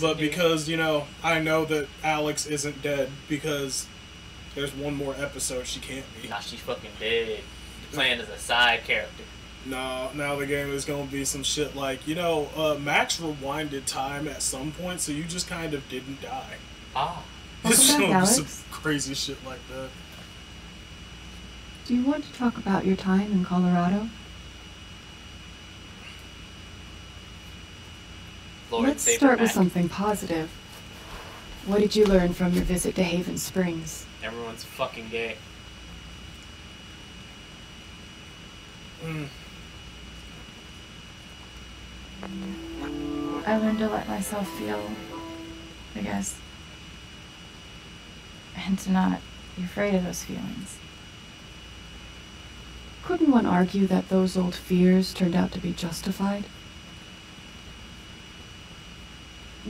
But because, you know, I know that Alex isn't dead because there's one more episode she can't be. Nah, she's fucking dead. The plan is a side character. Nah, now the game is going to be some shit like, you know, Max rewinded time at some point, so you just kind of didn't die. Ah. It's going to be some crazy shit like that. Do you want to talk about your time in Colorado? Let's start with something positive. What did you learn from your visit to Haven Springs? Everyone's fucking gay. Mm. I learned to let myself feel, I guess. And to not be afraid of those feelings. Couldn't one argue that those old fears turned out to be justified?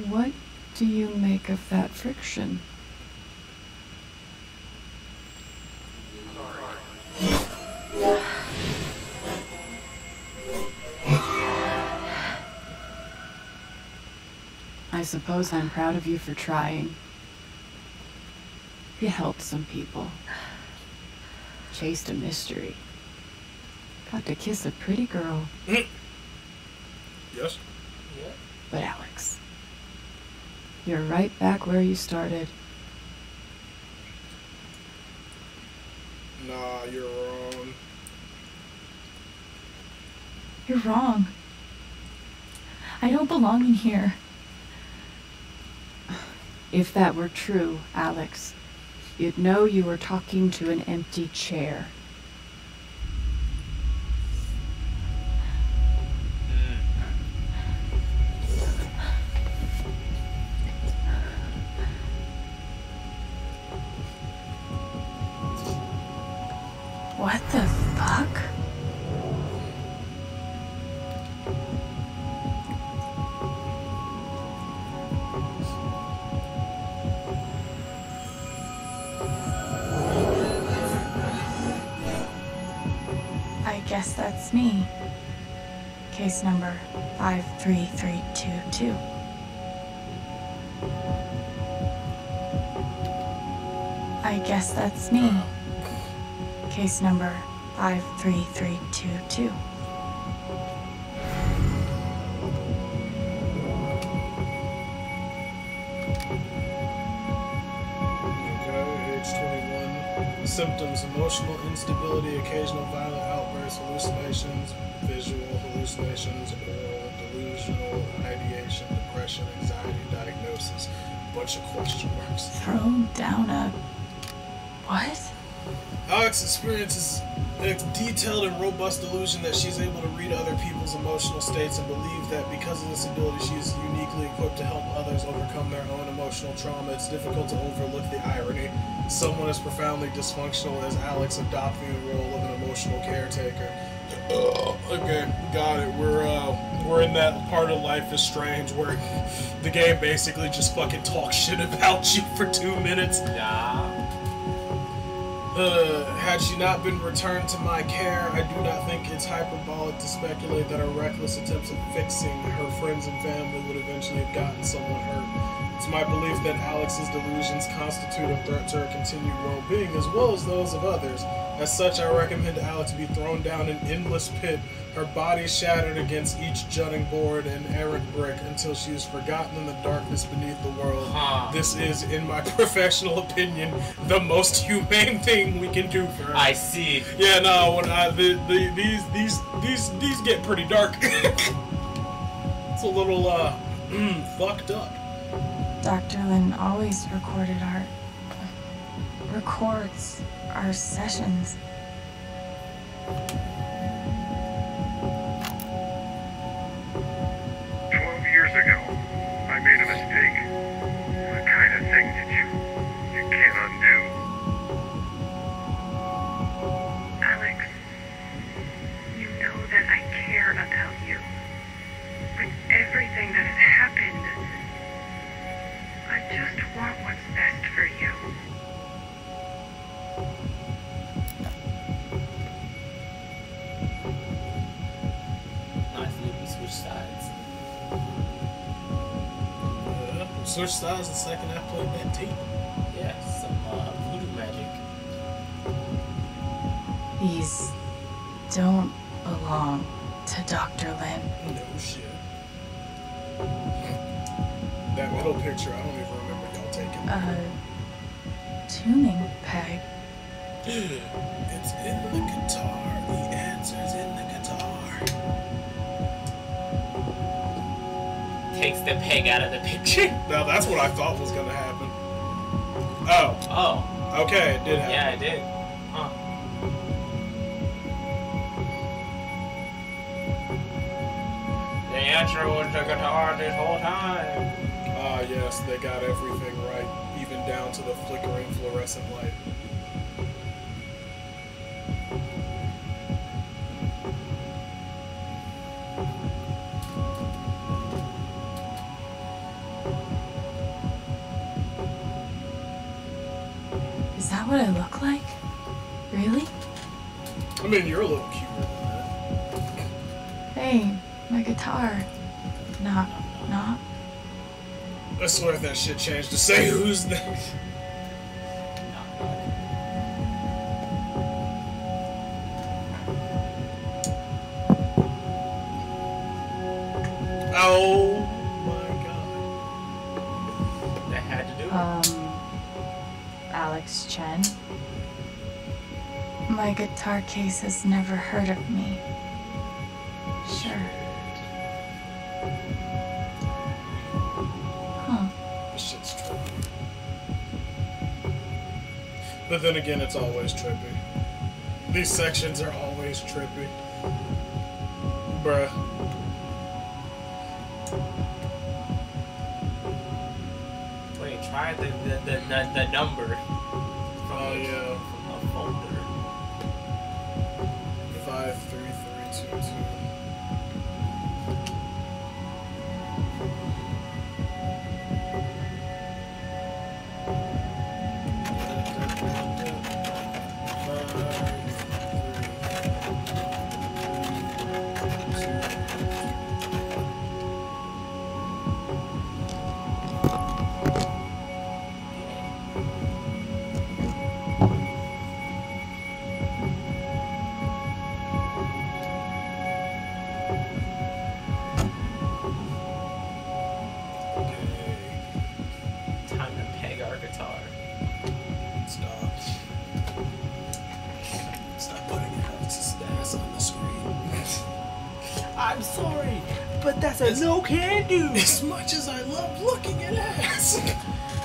What do you make of that friction? I suppose I'm proud of you for trying. You helped some people. Chased a mystery. Got to kiss a pretty girl. Yes. But Alex, you're right back where you started. Nah, you're wrong. You're wrong. I don't belong in here. If that were true, Alex, you'd know you were talking to an empty chair. What the fuck? I guess that's me. Case number 53322. I guess that's me. Case number 53322. Okay, age 21. Symptoms: emotional instability, occasional violent outbursts, hallucinations, visual hallucinations, oral, delusional, ideation, depression, anxiety, diagnosis. Bunch of question marks. Thrown down a... what? Alex experiences a detailed and robust delusion that she's able to read other people's emotional states and believe that because of this ability she is uniquely equipped to help others overcome their own emotional trauma. It's difficult to overlook the irony. Someone as profoundly dysfunctional as Alex adopting the role of an emotional caretaker. Okay, got it. We're in that part of Life is Strange where the game basically just fucking talks shit about you for 2 minutes. Yeah. Had she not been returned to my care, I do not think it's hyperbolic to speculate that her reckless attempts at fixing her friends and family would eventually have gotten someone hurt. It's my belief that Alex's delusions constitute a threat to her continued well-being as well as those of others. As such, I recommend Alex be thrown down an endless pit, her body shattered against each jutting board and errant brick until she is forgotten in the darkness beneath the world. This is, in my professional opinion, the most humane thing we can do for her. I see. Yeah, no, when I these get pretty dark. It's a little fucked up. Dr. Lin always records our sessions. Ago, I made a mistake. The kind of thing that you can't undo. Alex, you know that I care about you. With everything that has happened, I just want what's best for you. I think we switched sides. You switched sides the second I played that tape. Yeah, some voodoo magic. These don't belong to Dr. Lin. No shit. That middle picture, I don't even remember y'all taking. Tuning peg. It's in the guitar. The answer's in the guitar. Takes the peg out of the picture. Now that's what I thought was gonna happen. Oh. Oh. Okay, it did happen. Yeah, it did. Huh. The answer was the guitar this whole time. Ah, yes, they got everything right, even down to the flickering fluorescent light. Is that what I look like? Really? I mean, you're a little cuter than that. Hey. My guitar. Not. I swear if that shit changed to say who's next. Oh my god. That had to do it. Alex Chen. My guitar case has never heard of me. Sure. But then again, it's always trippy. These sections are always trippy. Bruh. Wait, try the number. Oh, yeah. From a folder. 53322. No can do. As much as I love looking at ass,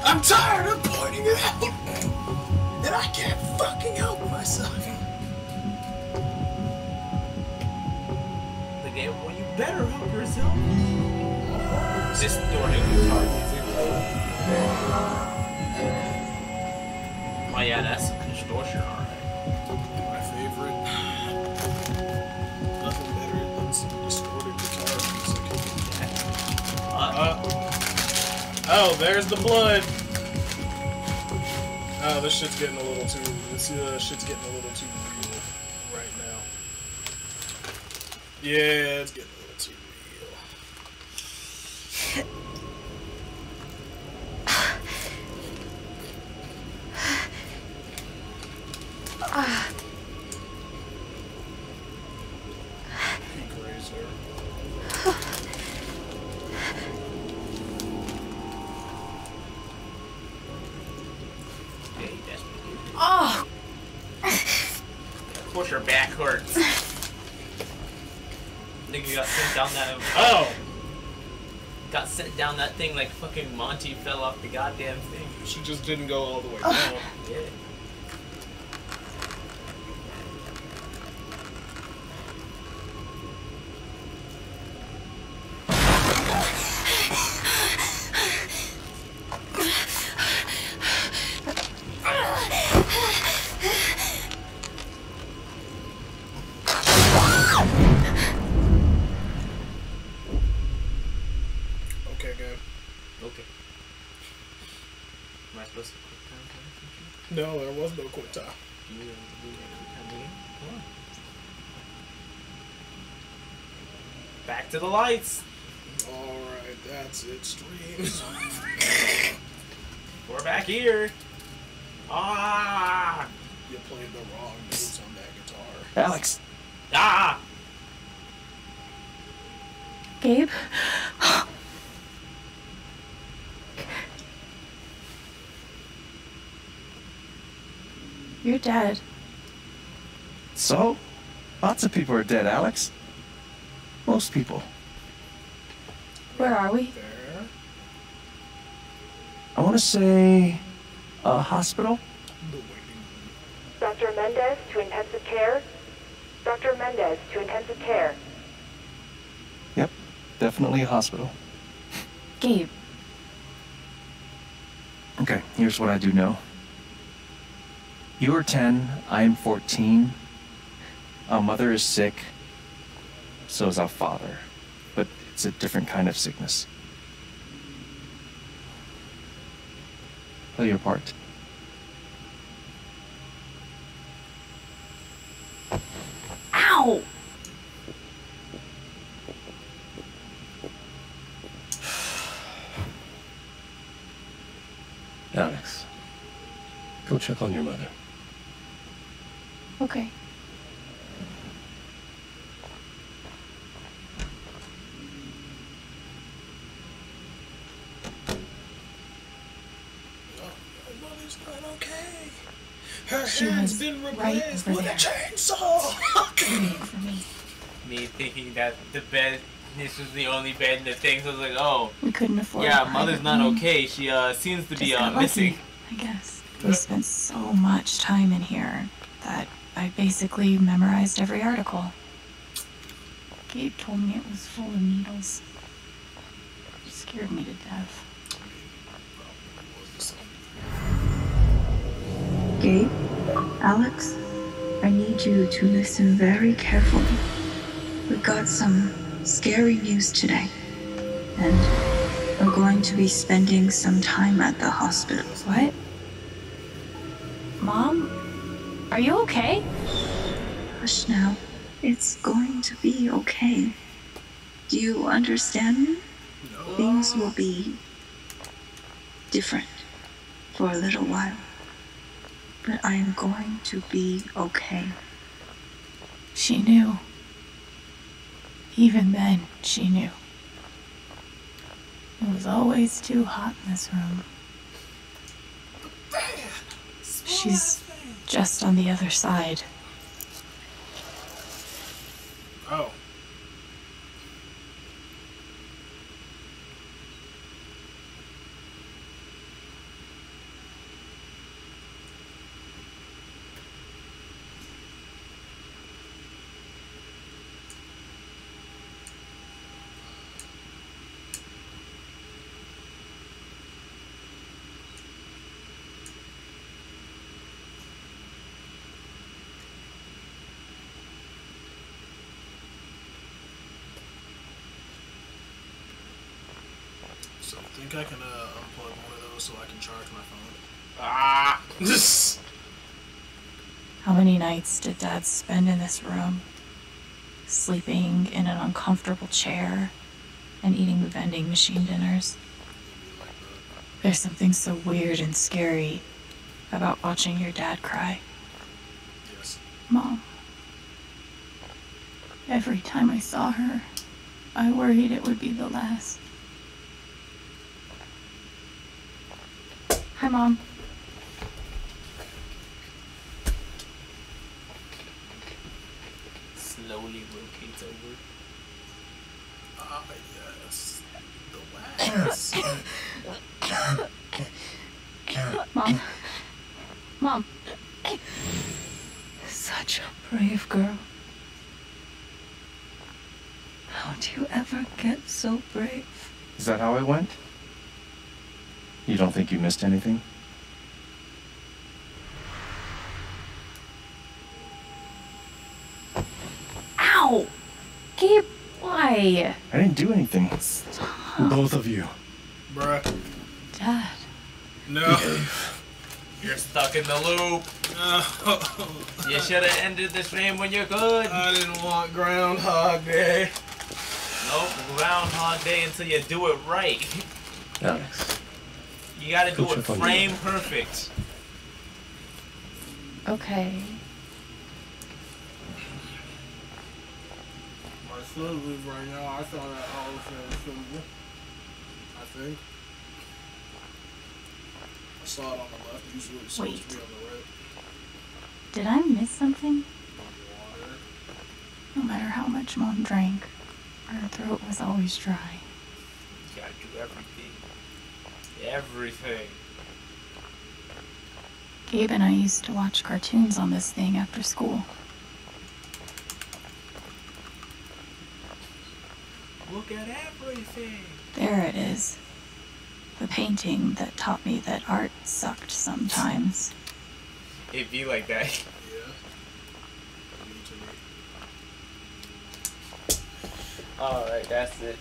I'm tired of pointing it out, and I can't fucking help myself. The game, well, you better help yourself. This distorting guitar music. Oh yeah, that's some distortion, all right. My favorite. Nothing better than some distorted guitar music. Oh, there's the blood. Oh, this shit's getting a little too. This shit's getting a little too real right now. Yeah, it's getting a little too real. Thing like fucking Monty fell off the goddamn thing. She just didn't go all the way down. Yeah. Back to the lights. All right, that's it. Streams. here. Ah! You played the wrong notes on that guitar. Alex. Ah! Gabe? You're dead. So? Lots of people are dead, Alex. Most people. Where are we? I want to say... a hospital? Dr. Mendez to intensive care? Dr. Mendez to intensive care. Yep, definitely a hospital. Gabe. Okay, here's what I do know. You are 10, I am 14. Our mother is sick, so is our father. But it's a different kind of sickness. Play your part. Ow! Alex, go check on your mother. Okay. She has been replaced with a chainsaw! For me. Me thinking that the bed, this was the only bed in the thing, so I was like, oh. We couldn't afford it. Yeah, mother's not okay. She seems to be missing. I guess. We spent so much time in here that I basically memorized every article. Gabe told me it was full of needles. It scared me to death. Gabe? Alex, I need you to listen very carefully. We got some scary news today, and we're going to be spending some time at the hospital. What? Mom, are you okay? Hush now. It's going to be okay. Do you understand me? No. Things will be different for a little while. But I am going to be okay. She knew. Even then, she knew. It was always too hot in this room. She's just on the other side. Oh. I think I can unplug one of those so I can charge my phone. Ah! How many nights did Dad spend in this room? Sleeping in an uncomfortable chair and eating the vending machine dinners. There's something so weird and scary about watching your dad cry. Yes. Mom. Every time I saw her, I worried it would be the last. Hi, Mom. Slowly rotates over. Ah, yes. The wax. Mom. Mom. Such a brave girl. How do you ever get so brave? Is that how it went? You don't think you missed anything? Ow! Gabe, why? I didn't do anything. Stop. Both of you. Bruh. Dad. No. You're stuck in the loop. You should have ended the stream when you're good. I didn't want Groundhog Day. Nope, Groundhog Day until you do it right. Alex. You gotta do it frame perfect. Okay. My son's loose right now. I saw that all the time. I think. I saw it on the left. Usually it's supposed to be on the right. Did I miss something? No matter how much Mom drank, her throat was always dry. You gotta do everything. Everything. Gabe and I used to watch cartoons on this thing after school. Look at everything! There it is. The painting that taught me that art sucked sometimes. It'd be like that. Yeah. Alright, that's it.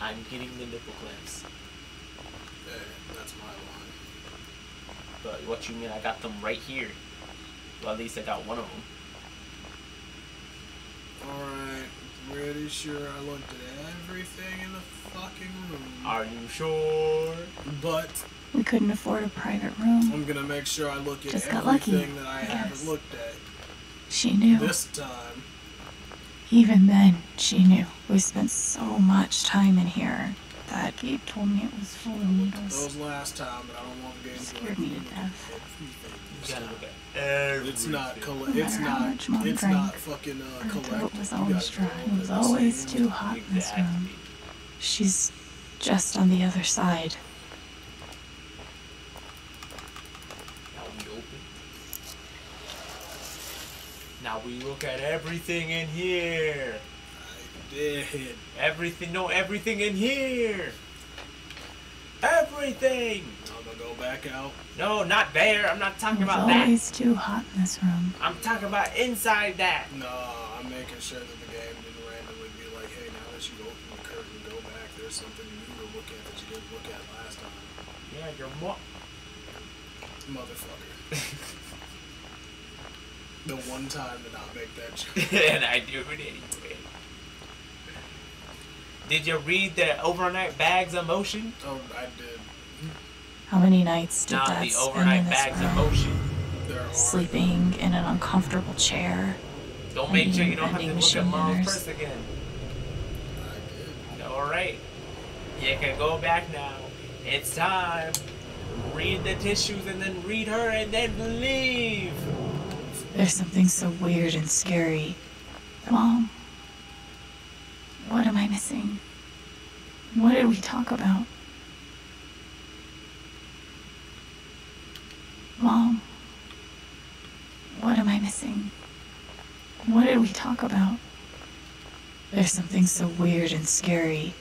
I'm getting the nipple clamps. Yeah, that's my line. But what you mean? I got them right here. Well, at least I got one of them. Alright, pretty sure I looked at everything in the fucking room. Are you sure? But we couldn't afford a private room. I'm gonna make sure I look at everything that I haven't looked at. She knew. This time. Even then, she knew. We spent so much time in here that Gabe told me it was full of needles. That was last time, but I don't want the game to scared me to death. You gotta look at everything. It's not fucking collective. It was always dry. It was always too hot in this room. She's just on the other side. Now we look at everything in here. I did. Everything, no, everything in here. Everything. I'm gonna go back out. No, not there. I'm not talking about that. It's always too hot in this room. I'm talking about inside that. No, I'm making sure that the game didn't randomly be like, hey, now that you open the curtain and go back, there's something new to look at that you didn't look at last time. Yeah, you're motherfucker. The one time that I'll make that joke. And I do it anyway. Did you read the overnight bags of motion? Oh, I did. How many nights did that the overnight bags of motion? Sleeping in an uncomfortable chair. Don't make sure you don't have to look at Mom's purse again. I did. Alright. You can go back now. It's time. Read the tissues and then read her and then leave. There's something so weird and scary. Mom, what am I missing? What did we talk about? Mom, what am I missing? What did we talk about? There's something so weird and scary.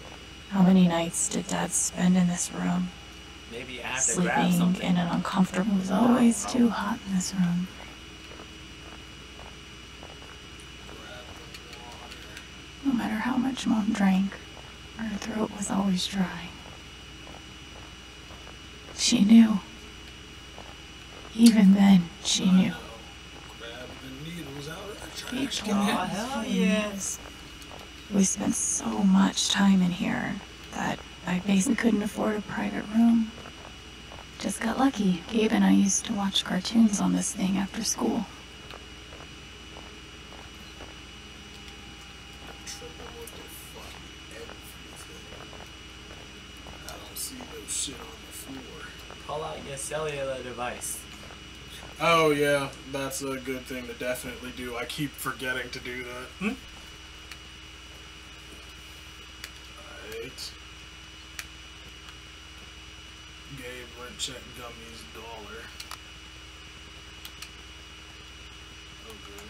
How many nights did Dad spend in this room? Maybe I have to grab something. Sleeping in an uncomfortable... It was always too hot in this room. No matter how much Mom drank, her throat was always dry. She knew. Even then, she knew. Gabe told me we spent so much time in here that I basically couldn't afford a private room. Just got lucky. Gabe and I used to watch cartoons on this thing after school. Cellular device. Oh yeah, that's a good thing to definitely do. I keep forgetting to do that. Alright. Gabe went check Gummy's dollar. Okay.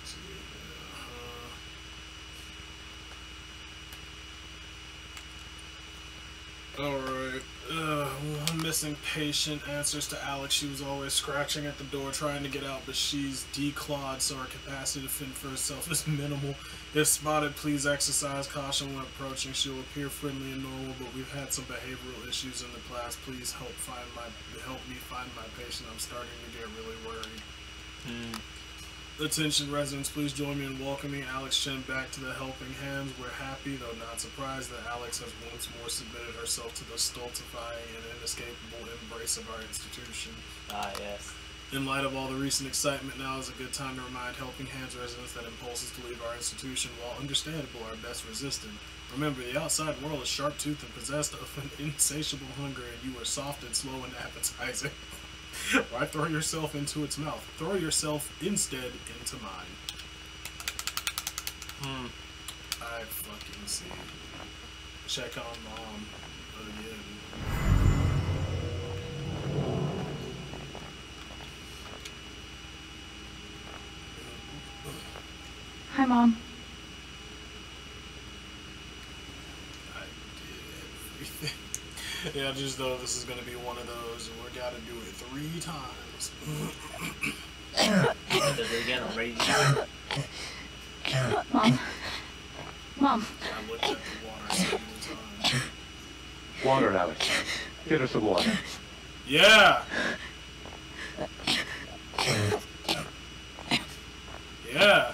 Let's see. Alright, one missing patient answers to Alex. She was always scratching at the door trying to get out, but she's declawed, so her capacity to fend for herself is minimal. If spotted, please exercise caution when approaching. She'll appear friendly and normal, but we've had some behavioral issues in the class. Please help me find my patient. I'm starting to get really worried. Attention residents, please join me in welcoming Alex Chen back to the Helping Hands. We're happy, though not surprised, that Alex has once more submitted herself to the stultifying and inescapable embrace of our institution. Ah, yes. In light of all the recent excitement, now is a good time to remind Helping Hands residents that impulses to leave our institution, while understandable, are best resisted. Remember, the outside world is sharp-toothed and possessed of an insatiable hunger, and you are soft and slow and appetizing. Why throw yourself into its mouth? Throw yourself instead into mine. I fucking see. Check on mom again. Hi, Mom. I did everything. Yeah, just though this is gonna be one of those, we gotta do it 3 times. Mom. Mom. I looked at the water several times. Water, Alex. Get her some water. Yeah! Yeah!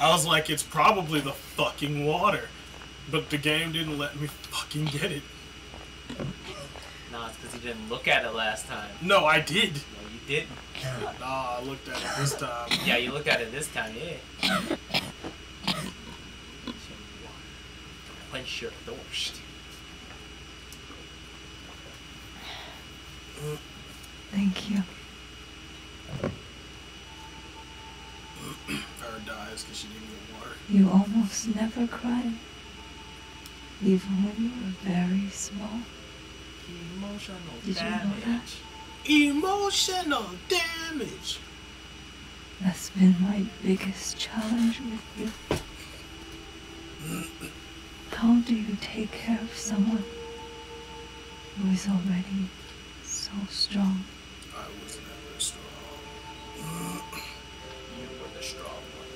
I was like, it's probably the fucking water, but the game didn't let me fucking get it. No, it's because you didn't look at it last time. No, I did. No, you didn't. No, I looked at it this time. Yeah, you looked at it this time, yeah. Quench your thirst. Thank you. Her dies because she didn't get water. You almost never cry, even when you were very small. Emotional damage. You know emotional damage. That's been my biggest challenge with you. How do you take care of someone who is already so strong? I was never strong. You were the strong one,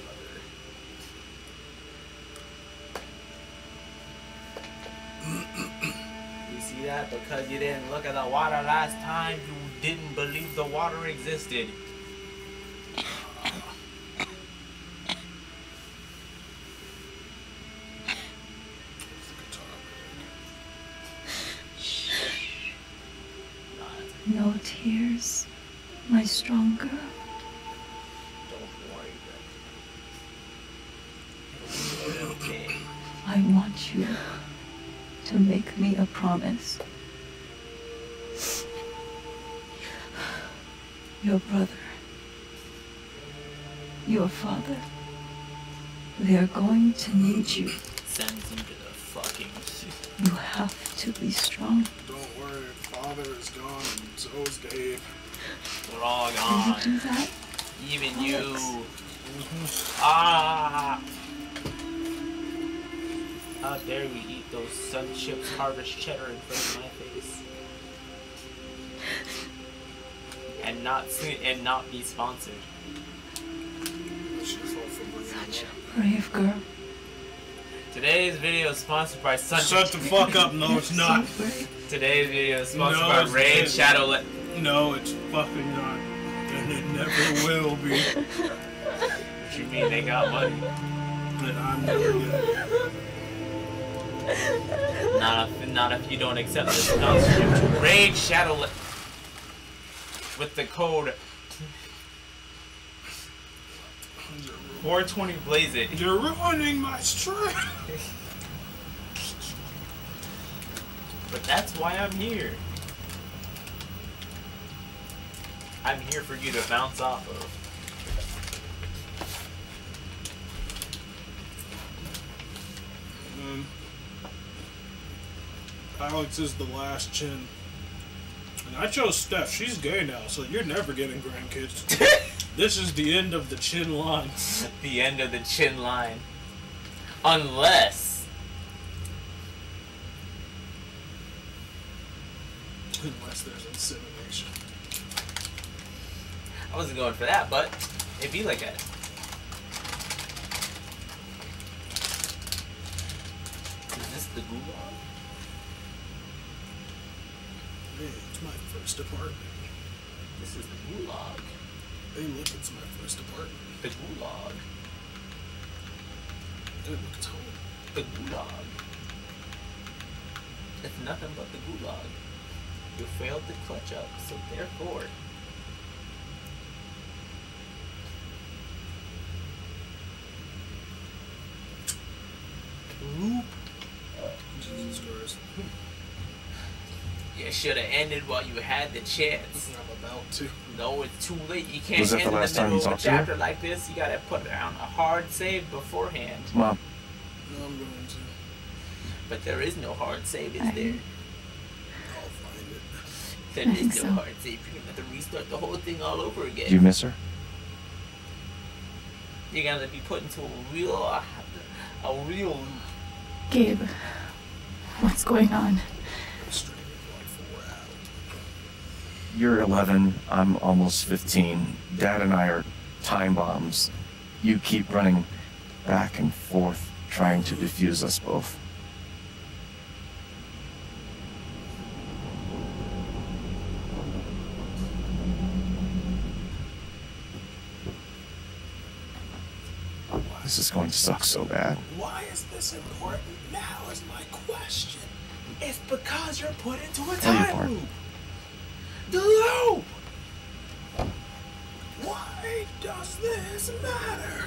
mother. You see that? Because you didn't look at the water last time, you didn't believe the water existed. No tears, my strong girl. I want you to make me a promise. Your brother, your father, they are going to need you. Send them to the fucking shit. You have to be strong. Don't worry, father is gone and so's Dave. We're all gone. Can you do that? Even Alex. You. Ah! How dare we eat those Sun Chips, Harvest Cheddar in front of my face? And not be sponsored. Such a brave girl. Today's video is sponsored by Sun Chips. Shut the fuck up, no it's not. Today's video is sponsored by Raid Shadow Legends. No, it's fucking not. And it never will be. What you mean they got money? And I'm never gonna. Not if you don't accept this sponsorship. Raid Shadow with the code 420 blaze it. You're ruining my stream. But that's why I'm here. I'm here for you to bounce off of. Alex is the last Chen. And I chose Steph. She's gay now, so you're never getting grandkids. This is the end of the Chen line. The end of the Chen line. Unless... unless there's insemination. I wasn't going for that, but it'd be like that. Is this the gulag? It's my first apartment. This is the gulag. Hey, look, it's my first apartment. Bedulog. Hey, look, it's home. Bedulog. It's nothing but the gulag. You failed to clutch up, so therefore... Oop. Jesus Christ. You should have ended while you had the chance. I'm about to. No, it's too late. You can't end in the middle of a chapter like this. You gotta put down a hard save beforehand. Mom. No, I'm going to. But there is no hard save, is there? I'll find it. There is no hard save. You're gonna have to restart the whole thing all over again. Do you miss her? You're gonna be put into a real. Gabe, what's going on? You're 11. I'm almost 15. Dad and I are time bombs. You keep running back and forth, trying to defuse us both. This is going to suck so bad. Why is this important now is my question. It's because you're put into a time loop. The loop! Why does this matter?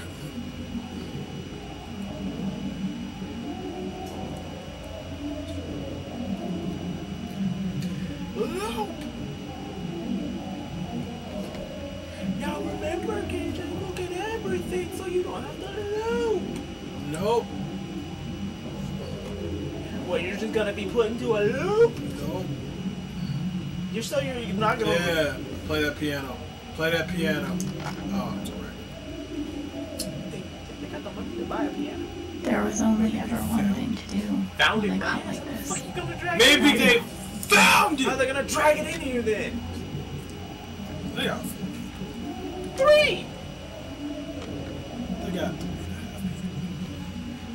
Loop! Now remember, Gabe, just look at everything so you don't have to loop. Nope. Well, you're just gonna be put into a loop? Nope. You're still here, you're not gonna... Yeah, play that piano. Play that piano. Oh, it's alright. They got the money to buy a piano. There was only ever one thing to do. Found it, man. Maybe they found it! How are they gonna drag it in here, then? They got three! They got 3.5.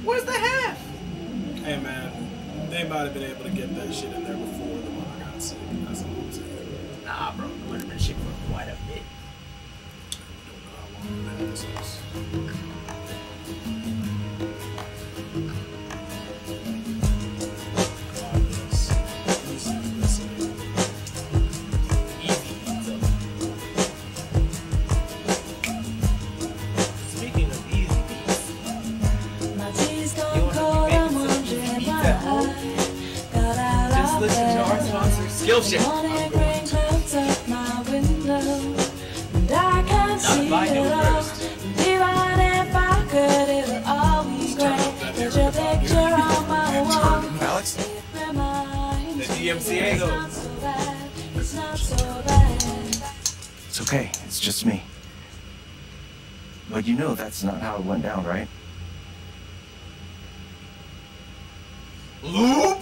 Where's the half? Hey, man. They might have been able to get that shit in there before the one I got sick. That's all I'm saying. Nah, bro. It would have been shit for quite a bit. I don't know how long that is. Skillshare. I'm going to. Not by no first. Alex? The DMCA though. It's okay. It's just me. But you know that's not how it went down, right? Loop!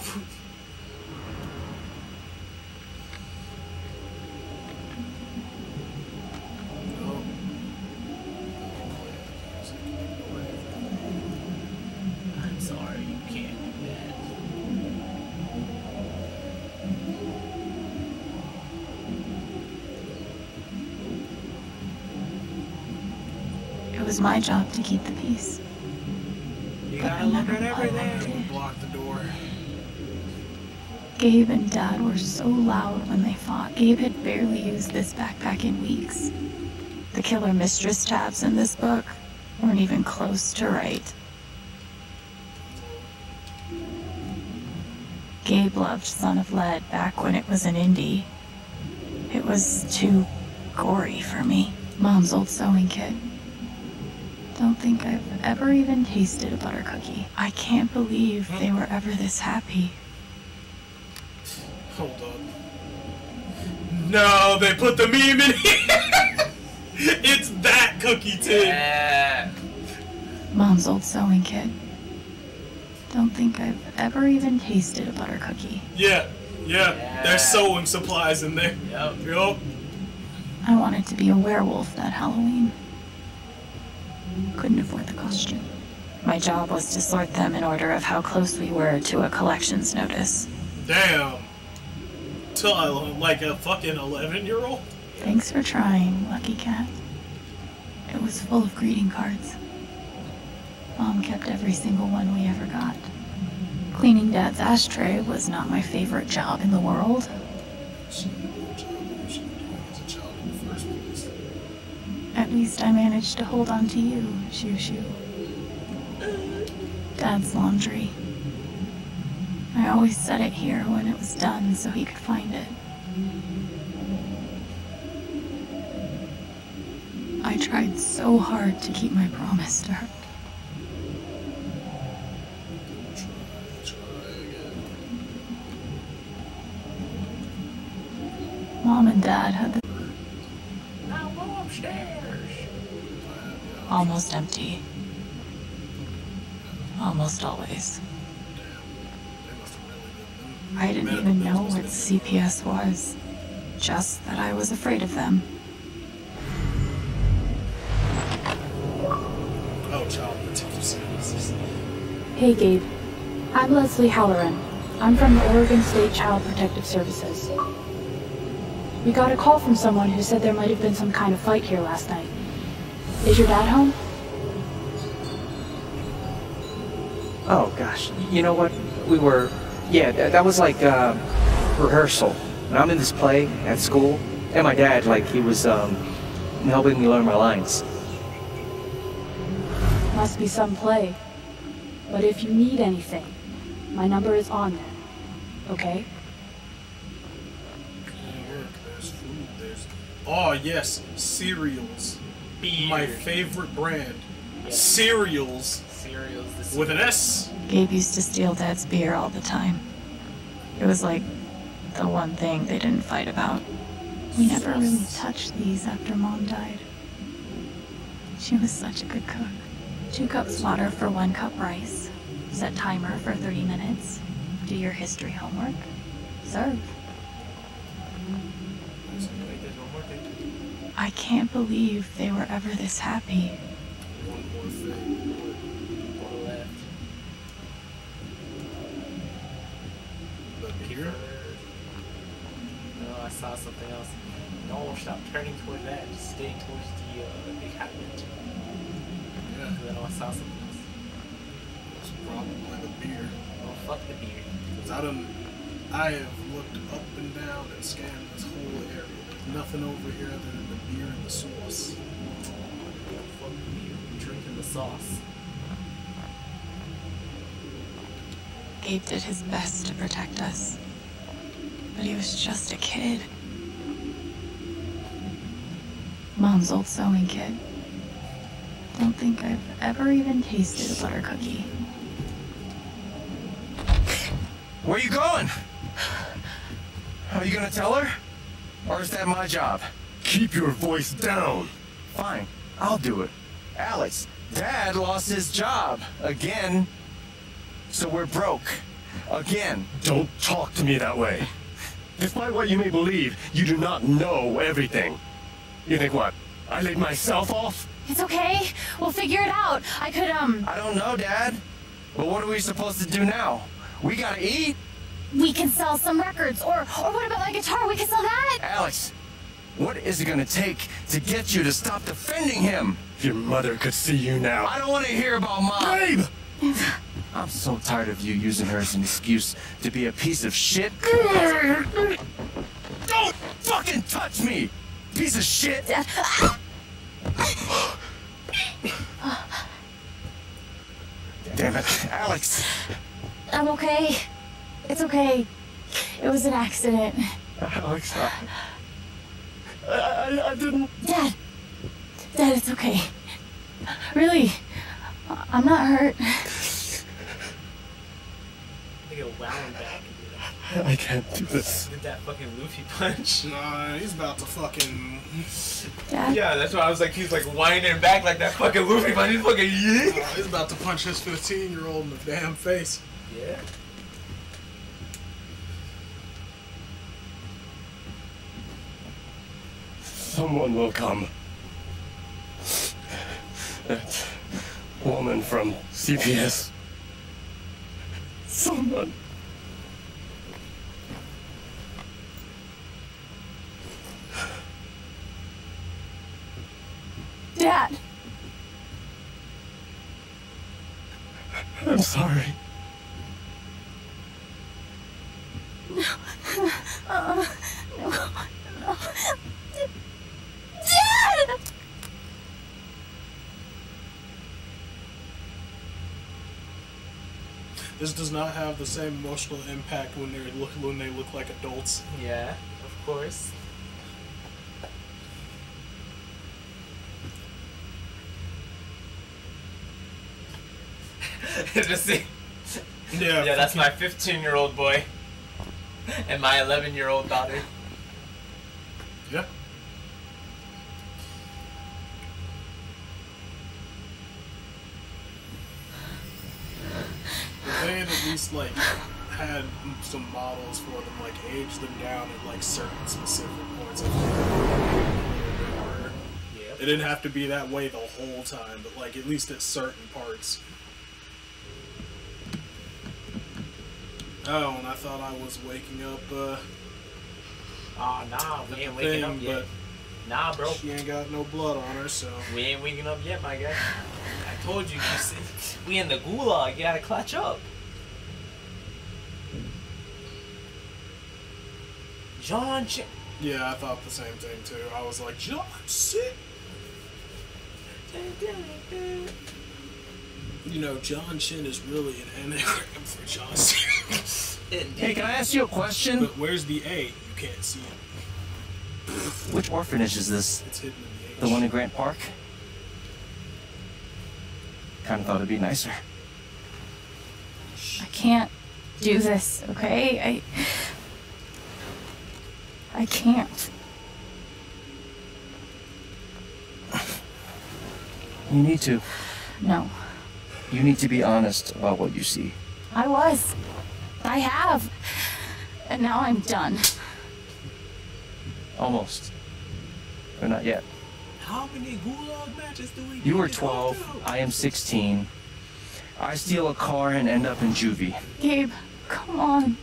It was my job to keep the peace. You gotta look at everything. Block the door. Gabe and Dad were so loud when they fought. Gabe had barely used this backpack in weeks. The killer mistress tabs in this book weren't even close to right. Gabe loved Son of Lead back when it was an indie. It was too gory for me. Mom's old sewing kit. Don't think I've ever even tasted a butter cookie. I can't believe they were ever this happy. Hold on. No, they put the meme in here! It's that cookie tin! Yeah. Mom's old sewing kit. Don't think I've ever even tasted a butter cookie. Yeah. There's sewing supplies in there. Yep. I wanted to be a werewolf that Halloween. Couldn't afford the costume. My job was to sort them in order of how close we were to a collections notice. Damn. Till I look like a fucking 11-year-old. Thanks for trying, Lucky Cat. was full of greeting cards. Mom kept every single one we ever got. Cleaning Dad's ashtray was not my favorite job in the world. At least I managed to hold on to you, Shu Shu. Dad's laundry. I always set it here when it was done so he could find it. I tried so hard to keep my promise to her. Mom and Dad had the... Now go upstairs! Almost empty. Almost always. I didn't even know what CPS was, just that I was afraid of them. Hey Gabe, I'm Leslie Halloran. I'm from the Oregon State Child Protective Services. We got a call from someone who said there might have been some kind of fight here last night. Is your dad home? Oh gosh, you know what? We were... Yeah, that was like, rehearsal. And I'm in this play at school, and my dad, like, he was, helping me learn my lines. Must be some play. But if you need anything, my number is on there. Okay? There's food, there's... Oh, yes, cereals. Beer. My favorite brand. Yes. Cereals. Cereals. With an S. Gabe used to steal Dad's beer all the time. It was like the one thing they didn't fight about. We never really touched these after Mom died. She was such a good cook. 2 cups water for 1 cup rice. Set timer for 30 minutes. Do your history homework. Serve. I can't believe they were ever this happy. Here? No, I saw something else. No, stop turning toward that. Just stay towards the cabinet. Yeah. Then I saw something else. It's probably the beer. Oh, fuck the beer. Cause I have looked up and down and scanned this whole area. There's nothing over here other than the beer and the sauce. Oh, fuck the beer. I'm drinking the sauce. Gabe did his best to protect us, but he was just a kid. Mom's old sewing kit. Don't think I've ever even tasted a butter cookie. Where are you going? Are you gonna tell her? Or is that my job? Keep your voice down. Fine, I'll do it. Alex, Dad lost his job again. So we're broke. Again. Don't talk to me that way. Despite what you may believe, you do not know everything. You think what? I laid myself off? It's okay. We'll figure it out. I could, I don't know, Dad. But what are we supposed to do now? We gotta eat? We can sell some records. Or what about my guitar? We can sell that? Alex, what is it gonna take to get you to stop defending him? If your mother could see you now. I don't want to hear about Mom. Babe! I'm so tired of you using her as an excuse to be a piece of shit. Don't fucking touch me, piece of shit! Dad. Damn it, Alex. I'm okay. It's okay. It was an accident. Alex, I didn't... Dad, it's okay. Really, I'm not hurt. I can't do this. Did that fucking Luffy punch? Nah, he's about to fucking... Dad? Yeah, that's why I was like, he's like winding back like that fucking Luffy punch. He's fucking... he's about to punch his 15-year-old in the damn face. Yeah. Someone will come. That woman from CPS. Someone. Dad. sorry. No. Dad! This does not have the same emotional impact when they look like adults. Yeah, of course. Yeah, that's my 15-year-old boy and my 11-year-old daughter. Yeah. They had at least like had some models for them, like aged them down at like certain specific points. It didn't have to be that way the whole time, but like at least at certain parts. Oh, and I thought I was waking up, oh, nah, we ain't waking up yet. Nah, bro. She ain't got no blood on her, so... We ain't waking up yet, my guy. I told you, we in the gulag, you gotta clutch up. John Chen. Yeah, I thought the same thing, too. I was like, John Chen. You know, John Chen is really an anagram for John Chen. Hey, can I ask you a question? But where's the A? You can't see it. Which orphanage is this? It's hidden in the H. The one in Grant Park? Kind of thought it'd be nicer. I can't do this, okay? I can't. You need to. No. You need to be honest about what you see. I was. I have. And now I'm done. Almost. But not yet. How many gulag matches do we get? You are 12. I am 16. I steal a car and end up in juvie. Gabe, come on.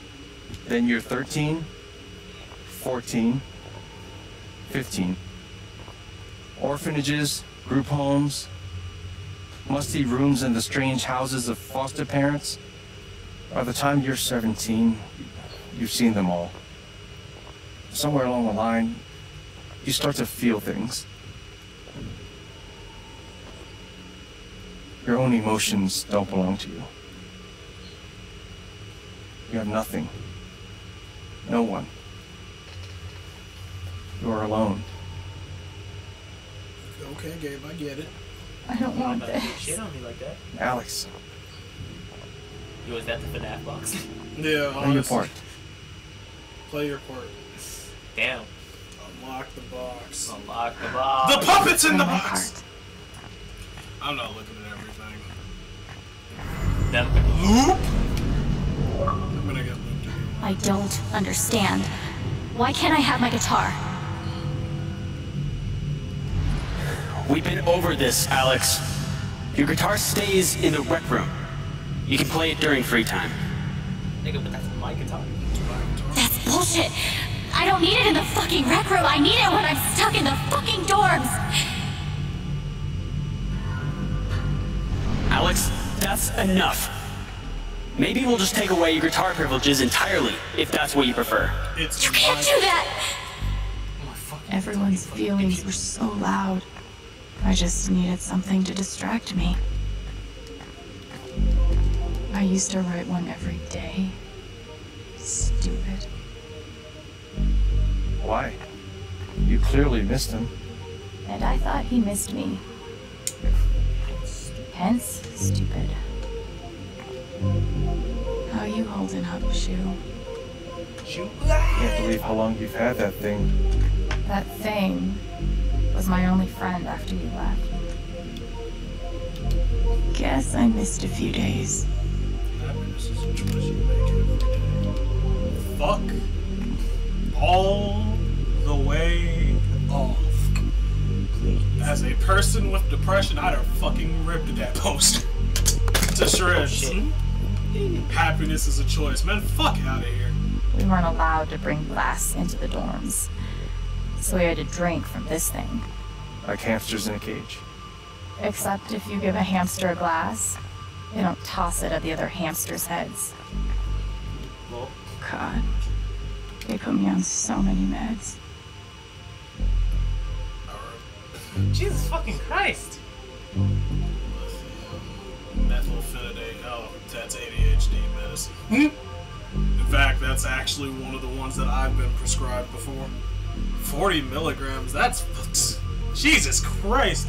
Then you're 13, 14, 15. Orphanages, group homes, musty rooms in the strange houses of foster parents. By the time you're 17, you've seen them all. Somewhere along the line, you start to feel things. Your own emotions don't belong to you. You have nothing. No one. You are alone. Okay, Gabe, I get it. I don't want this. Shit on me like that. Alex. You was that the FNAF box? Yeah, honestly. Play your part. Play your part. Damn. Unlock the box. Unlock the box. The puppet's in the box! I'm not looking at everything. That loop? I'm gonna get looped. I don't understand. Why can't I have my guitar? We've been over this, Alex. Your guitar stays in the rec room. You can play it during free time. Nigga, but that's my guitar. That's bullshit. I don't need it in the fucking rec room. I need it when I'm stuck in the fucking dorms. Alex, that's enough. Maybe we'll just take away your guitar privileges entirely, if that's what you prefer. You can't do that! Everyone's feelings were so loud. I just needed something to distract me. I used to write one every day. Stupid. Why? You clearly missed him. And I thought he missed me. Hence, stupid. How you holding up, Shu? Shu? I can't believe how long you've had that thing. That thing was my only friend after you left. Guess I missed a few days. Happiness is a choice you make every day. Fuck all the way off. Please. As a person with depression, I'd have fucking ripped that post to shreds. Happiness is a choice, man. Fuck out of here. We weren't allowed to bring glass into the dorms. So we had to drink from this thing. Like hamsters in a cage. Except if you give a hamster a glass, They don't toss it at the other hamsters' heads. God, they put me on so many meds. Jesus fucking Christ! Methylphenidate, oh, that's ADHD medicine. In fact, that's actually one of the ones that I've been prescribed before. 40 milligrams, that's... Jesus Christ!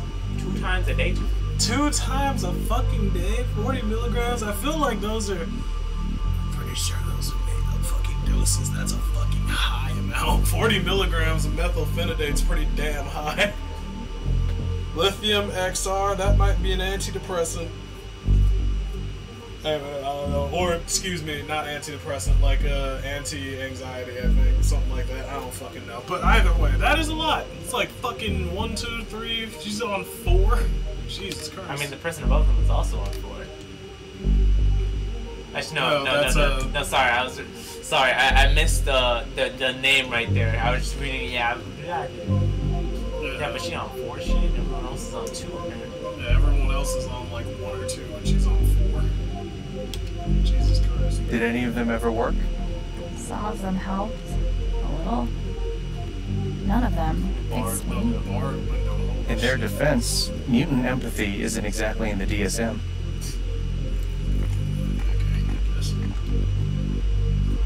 2 times a day? 2 times a fucking day? 40 milligrams? I feel like those are... I'm pretty sure those are made up fucking doses. That's a fucking high amount. 40 milligrams of methylphenidate's pretty damn high. Lithium XR, that might be an antidepressant. I don't know. Or, excuse me, not antidepressant, like anti-anxiety, I think. Something like that. I don't fucking know. But either way, that is a lot. It's like fucking 1, 2, 3. She's on 4. Jesus Christ. I mean, the person above them is also on 4. Actually, no, sorry. I was sorry. I missed the name right there. I was just reading. Yeah, but she's on 4. She and everyone else is on 2. Yeah, everyone else is on like 1 or 2, and she's on 4. Jesus Christ. Did any of them ever work? Some of them helped. A little. None of them. In their defense, mutant empathy isn't exactly in the DSM.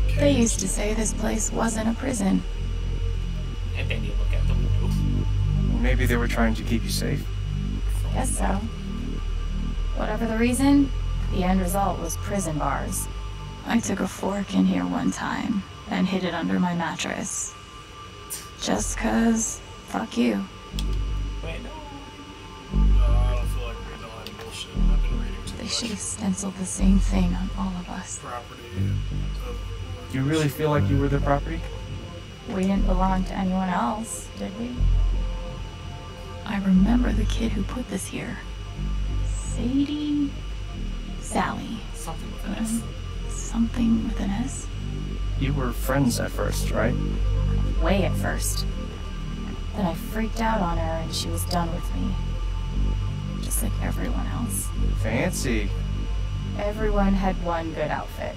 Okay. They used to say this place wasn't a prison. And then you look at the window. Maybe they were trying to keep you safe. Guess so. Whatever the reason, the end result was prison bars. I took a fork in here one time and hid it under my mattress. Just 'cause, fuck you. Wait. I don't feel like reading all that bullshit. I've been reading too much. They should have stenciled the same thing on all of us. Property. You really feel like you were their property? We didn't belong to anyone else, did we? I remember the kid who put this here. Sadie? Sally. Something with an S. Something with an S? You were friends at first, right? Way at first. Then I freaked out on her and she was done with me. Just like everyone else. Fancy. Everyone had one good outfit.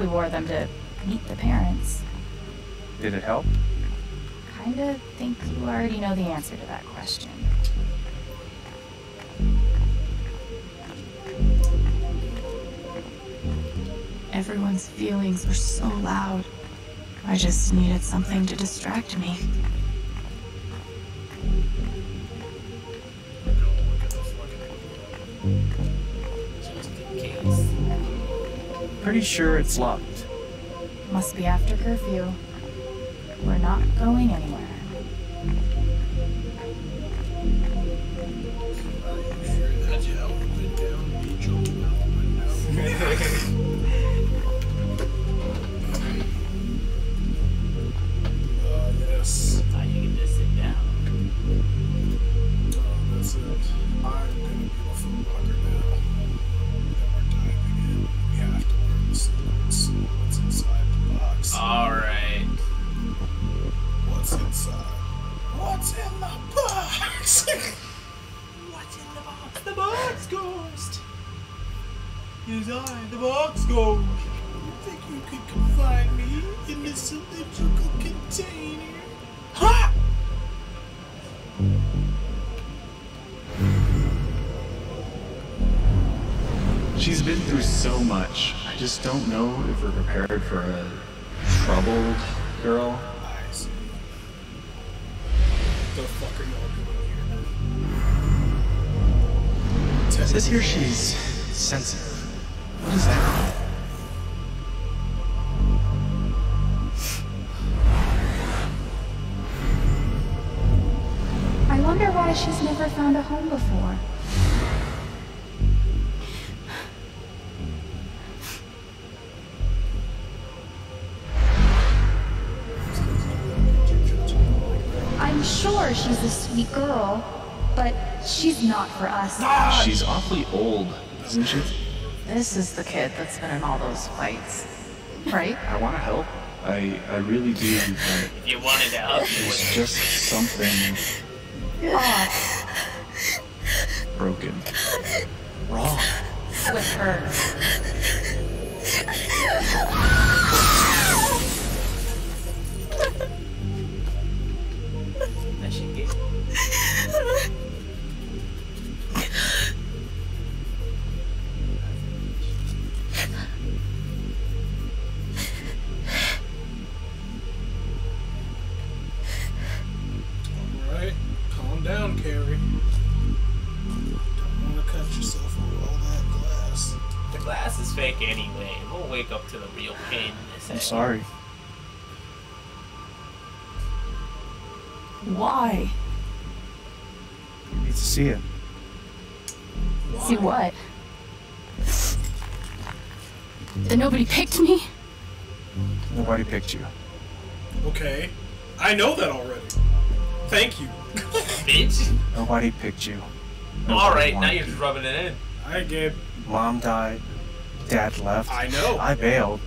We wore them to meet the parents. Did it help? Kinda think you already know the answer to that question. Everyone's feelings were so loud. I just needed something to distract me. Pretty sure it's locked. Must be after curfew. We're not going anywhere. Yes. I thought you could just sit down. That's it. I'm gonna be a food locker now. And we're diving in. We have to learn to see what's inside the box. Alright. What's inside? What's in the box? What's in the box? The box ghost! Is I the box ghost? You think you could confine me in this electrical container? Ha! She's been through so much. I just don't know if we're prepared for a troubled girl. I see. The fuck are y'all doing here? It says here she's sensitive. What is that? I wonder why she's never found a home before. I'm sure she's a sweet girl, but she's not for us. She's awfully old, isn't she? This is the kid that's been in all those fights, right? I want to help. I really do. But if you wanted to help, it was just something off, broken, wrong. mess with her. Sorry. Why? You need to see it. See what? That nobody picked me? Nobody picked you. Okay. I know that already. Thank you. Bitch. Nobody picked you. Alright, now you're just rubbing it in. Alright, Gabe. Mom died. Dad left. I know. I bailed.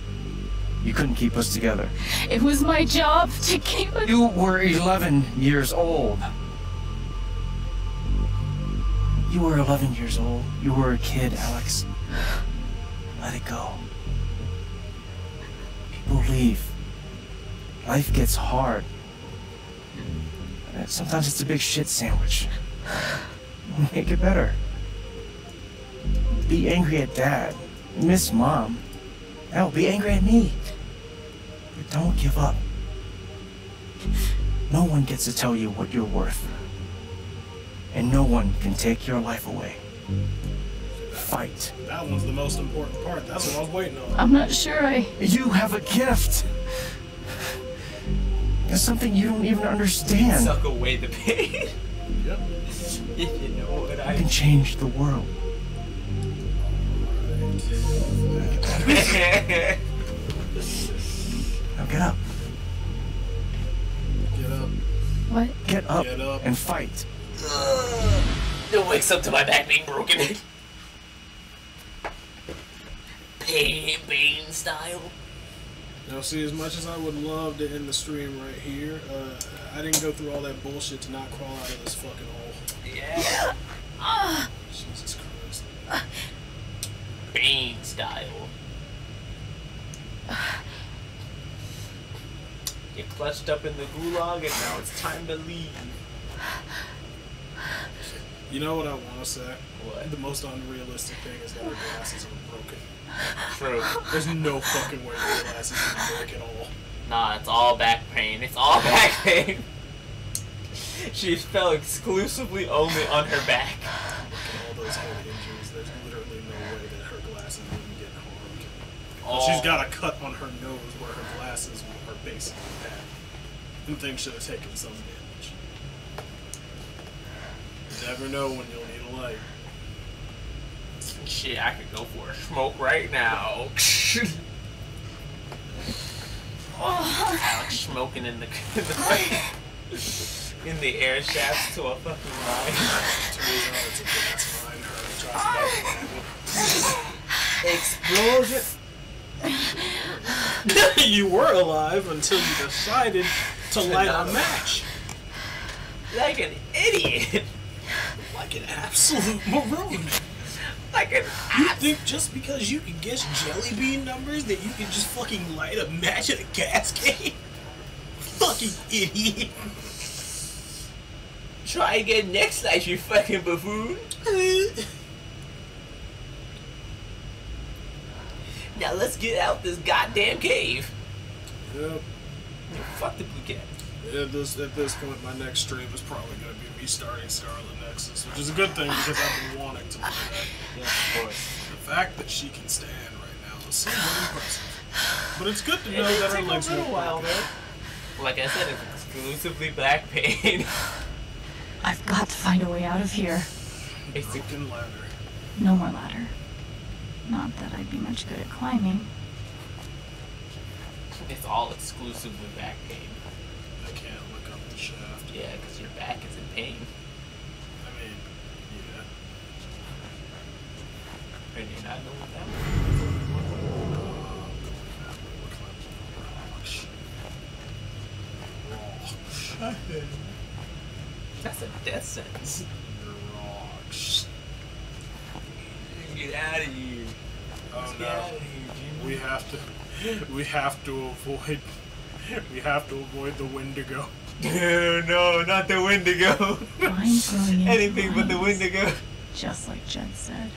You couldn't keep us together. It was my job to keep us... You were 11 years old. You were 11 years old. You were a kid, Alex. Let it go. People leave. Life gets hard. And sometimes it's a big shit sandwich. Make it better. Be angry at Dad. Miss Mom. Hell, be angry at me. But don't give up. No one gets to tell you what you're worth. And no one can take your life away. Fight. That one's the most important part. That's what I was waiting on. I'm not sure I... You have a gift. It's something you don't even understand. Suck away the pain. Yep. If you know what I... You can change the world. Now get up. Get up. What? Get up and fight. It wakes up to my back being broken. Pain style. Now see, as much as I would love to end the stream right here, I didn't go through all that bullshit to not crawl out of this fucking hole. Yeah. Jesus Christ. Pain style. You're clutched up in the gulag and now it's time to leave. You know what I want to say? What? The most unrealistic thing is that her glasses are broken. True. There's no fucking way her glasses can break at all. Nah, it's all back pain. It's all back pain. She fell exclusively only on her back. Look at all those head injuries. There's literally no way that her glasses wouldn't get harmed. Oh. She's got a cut on her nose where her glasses are basically bad. Them things should have taken some damage. You never know when you'll need a light. Shit, I could go for a smoke right now. Alex smoking in the air shafts to a fucking mine. Explosion. You were alive until you decided to light a match. Like an idiot. Like an absolute maroon. Like an You think just because you can guess jelly bean numbers that you can just fucking light a match at a gas can? Fucking idiot. Try again next night, you fucking buffoon. Now let's get out this goddamn cave. Yep. Yeah, fuck the blue cat. At this point, my next stream is probably going to be me starting Scarlet Nexus, which is a good thing because I've been wanting to play that. Yeah, of course. The fact that she can stand right now is somewhat impressive. But it's good to know that her legs won't work. Like I said, it's exclusively back pain. I've got to find a way out of here. Broken ladder. No more ladder. Not that I'd be much good at climbing. It's all exclusively back pain. I can't look up the shaft. Yeah, because your back is in pain. I mean, yeah. And you're not know what that was. Rock. That's a death sentence. Rocks. get out of here. Let's get out of here, Jimmy. We have to avoid the Wendigo. No, not the Wendigo. Anything but the Wendigo. Just like Jen said.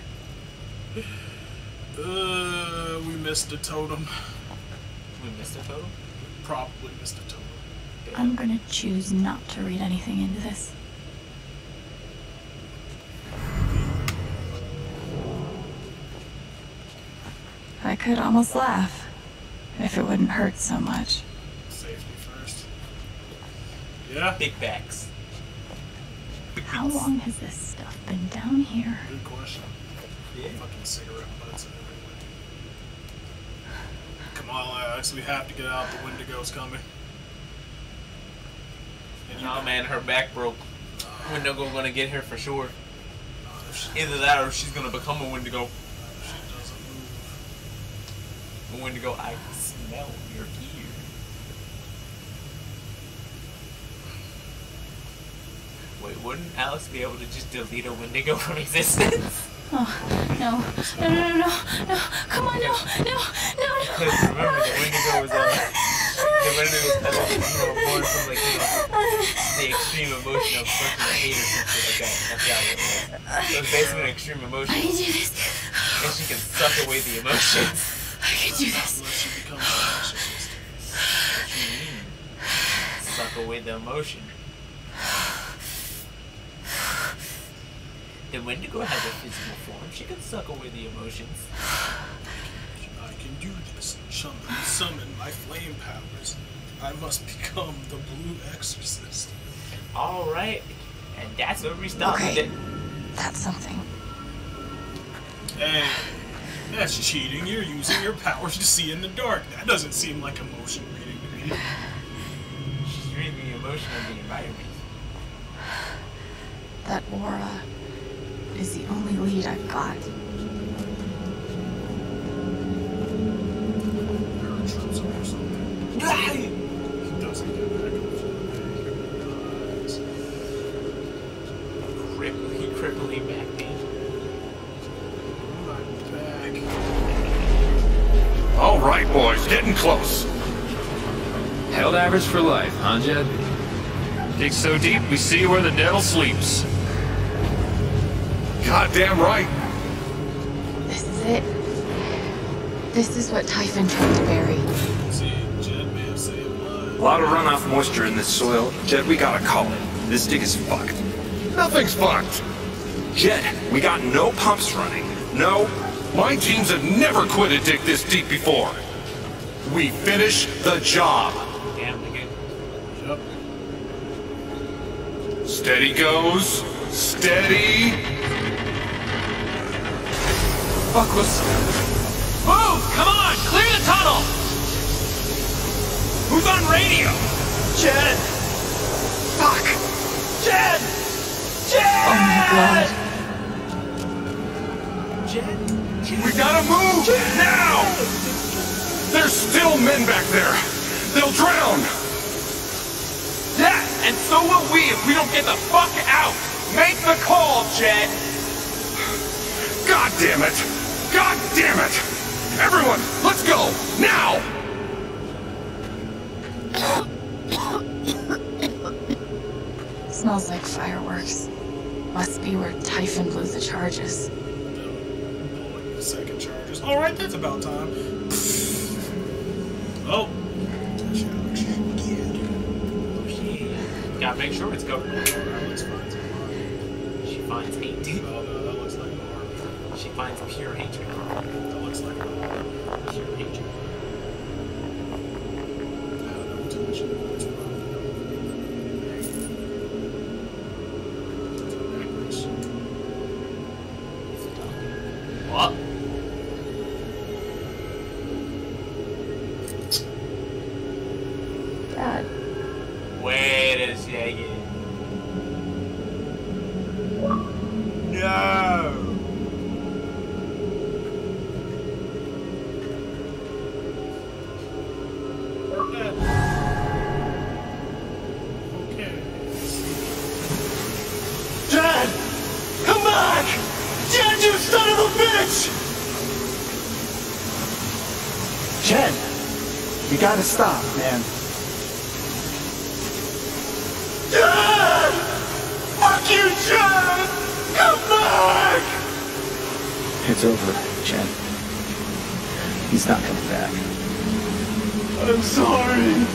We missed a totem. We missed a totem? We probably missed a totem. Damn. I'm gonna choose not to read anything into this. I could almost laugh if it wouldn't hurt so much. Safety first. Yeah. Big backs. How long has this stuff been down here? Good question. Yeah. Fucking cigarette butts everywhere. Come on, Alex, we have to get out. The Wendigo's coming. And nah, man, her back broke. Wendigo gonna get her for sure. Either that or she's gonna become a Wendigo. The Wendigo, I smell your ear. Wait, wouldn't Alex be able to just delete a Wendigo from existence? Oh, no. No. Come on, no. Because remember, the Wendigo was born from, like, you know, the extreme emotion of fucking hate or something like that. So it's basically an extreme emotion. I can do this. And she can suck away the emotions. I can do this. Unless you become a narcissist. What do you mean? Suck away the emotion. The Wendigo has a physical form. She can suck away the emotions. I can do this. Summon my flame powers. I must become the Blue Exorcist. All right, and that's where we stopped. Okay, that's something. Hey. That's cheating. You're using your powers to see in the dark. That doesn't seem like emotion reading to me. She's reading the emotion of the environment. That aura is the only lead I've got. He doesn't get back over the way. He crippled him back then. All right, boys, getting close. Held average for life, huh, Jed? Dig so deep, we see where the devil sleeps. Goddamn right. This is it. This is what Typhon tried to bury. A lot of runoff moisture in this soil. Jed, we gotta call it. This dig is fucked. Nothing's fucked. Jed, we got no pumps running. No. My teams have never quit a dig this deep before. We finish the job. Damn, we good. Steady goes. Steady. Fuck, listen. Move! Come on! Clear the tunnel! Who's on radio? Jed! Fuck! Jed! Jed! Oh my god. Jed? We gotta move! Now! There's still men back there! They'll drown! Yeah, and so will we if we don't get the fuck out! Make the call, Jed! God damn it! God damn it! Everyone, let's go! Now! Smells like fireworks. Must be where Typhon blew the charges. Second charges. All right, that's about time. Oh, yeah. Gotta make sure it's going. Alex finds a she finds hate. Oh no, that looks like an she finds pure hatred. That looks like pure hatred. What? Chen, you gotta stop, man. Dad! Fuck you, Chen! Come back! It's over, Chen. He's not coming back. I'm sorry.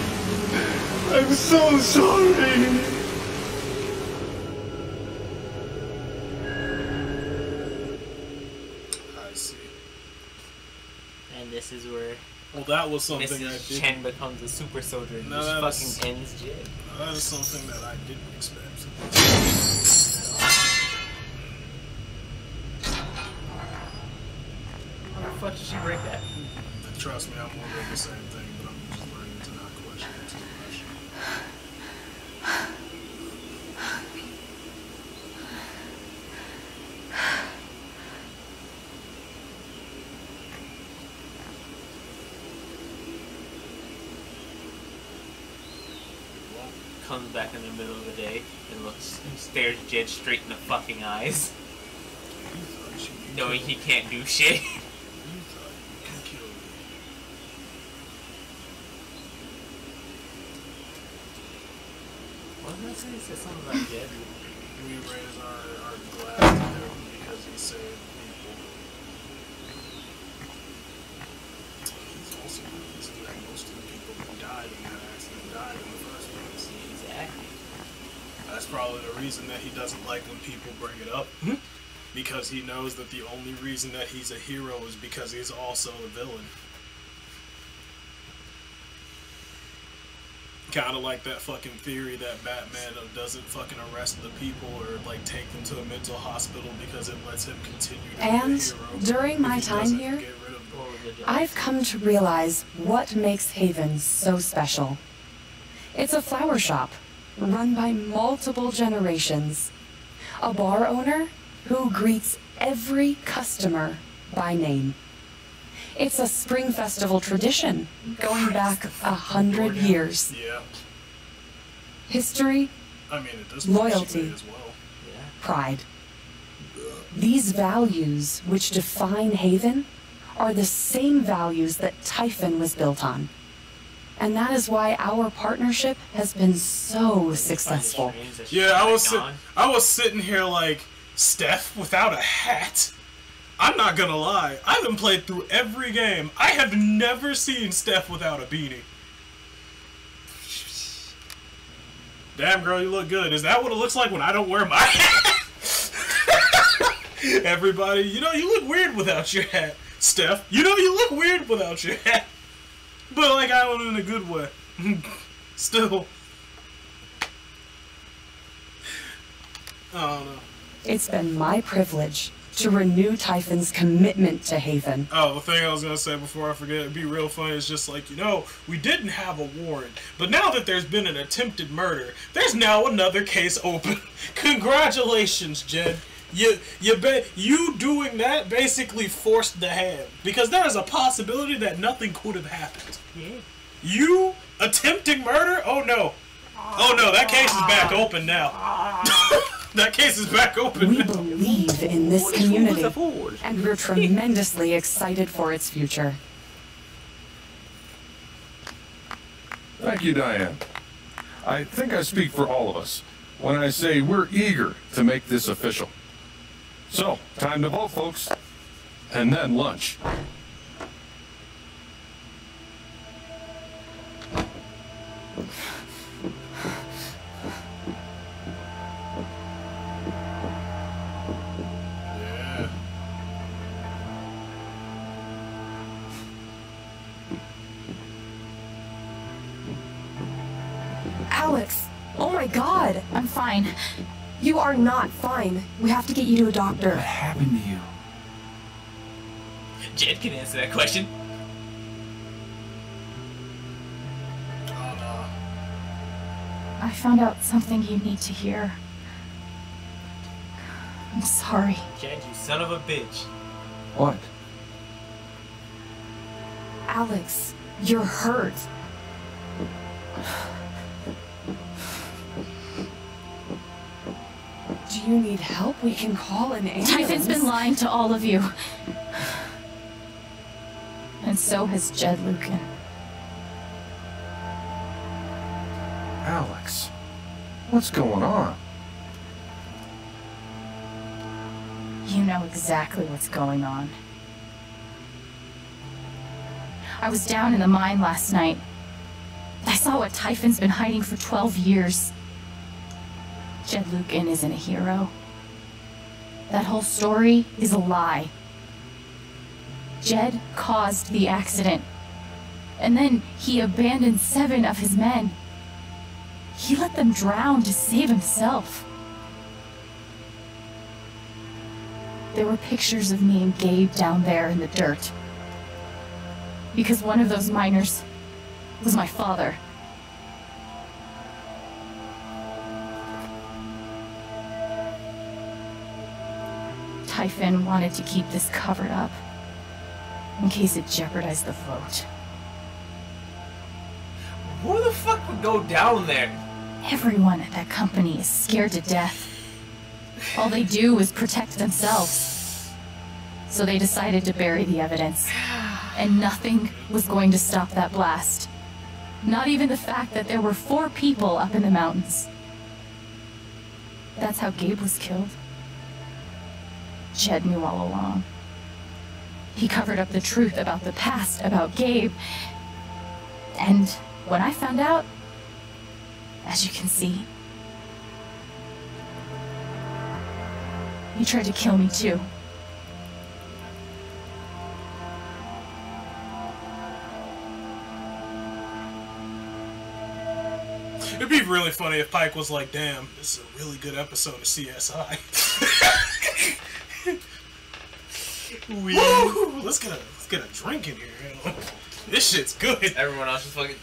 I'm so sorry. I see. And this is where... Well, that was something Mrs. I Chen becomes a super soldier and just fucking ends Jed. That was something that I didn't expect. How the fuck did she break that? Trust me, I'm wondering the same thing, but I'm just learning to not question it too much. Comes back in the middle of the day and looks, stares Jed straight in the fucking eyes, knowing he can't do shit. He said something about Jed. We raise our glass to him because he saved people. He's also convinced that most of the people who died in that accident died in the first place. Exactly. That's probably the reason that he doesn't like when people bring it up. Mm-hmm. Because he knows that the only reason that he's a hero is because he's also a villain. Kinda like that fucking theory that Batman doesn't fucking arrest the people or like take them to a mental hospital because it lets him continue to be a hero. And during my time here, I've come to realize what makes Haven so special. It's a flower shop run by multiple generations. A bar owner who greets every customer by name. It's a spring festival tradition, going back 100 years. Yeah. History, I mean, it does loyalty, as well. Yeah. Pride. These values which define Haven are the same values that Typhon was built on. And that is why our partnership has been so successful. Yeah, I was sitting here like, Steph without a hat? I'm not gonna lie, I haven't played through every game. I have never seen Steph without a beanie. Damn girl, you look good. Is that what it looks like when I don't wear my hat? Everybody, you know, you look weird without your hat. Steph, you know, you look weird without your hat. But like, I don't in a good way. Still. I don't know. It's been my privilege to renew Typhon's commitment to Haven. Oh, the thing I was gonna say before I forget, it'd be real funny, it's just like, you know, we didn't have a warrant, but now that there's been an attempted murder, there's now another case open. Congratulations, Jed. You doing that basically forced the hand, because there is a possibility that nothing could have happened. Yeah. You attempting murder? Oh no. Oh no, that case is back open now. That case is back open. We believe in this community, and we're tremendously excited for its future. Thank you, Diane. I think I speak for all of us when I say we're eager to make this official. So, time to vote, folks, and then lunch. Alex, oh my God. I'm fine. You are not fine. We have to get you to a doctor. What happened to you? Jed can answer that question. I found out something you need to hear. I'm sorry. Jed, you son of a bitch. What? Alex, you're hurt. Do you need help? We can call an ambulance. Typhon's been lying to all of you. And and so has Jed Lucan. Alex, what's going on? You know exactly what's going on. I was down in the mine last night. I saw what Typhon's been hiding for 12 years. Jed Lucan isn't a hero. That whole story is a lie. Jed caused the accident, and then he abandoned 7 of his men. He let them drown to save himself. There were pictures of me and Gabe down there in the dirt, because one of those miners was my father. Typhon wanted to keep this covered up in case it jeopardized the vote. Who the fuck would go down there? Everyone at that company is scared to death. All they do is protect themselves. So they decided to bury the evidence. And nothing was going to stop that blast. Not even the fact that there were 4 people up in the mountains. That's how Gabe was killed. Jed knew all along. He covered up the truth about the past, about Gabe. And when I found out, as you can see, he tried to kill me too. It'd be really funny if Pike was like, damn, this is a really good episode of CSI. Woo! Let's get a drink in here. This shit's good. Everyone else is fucking...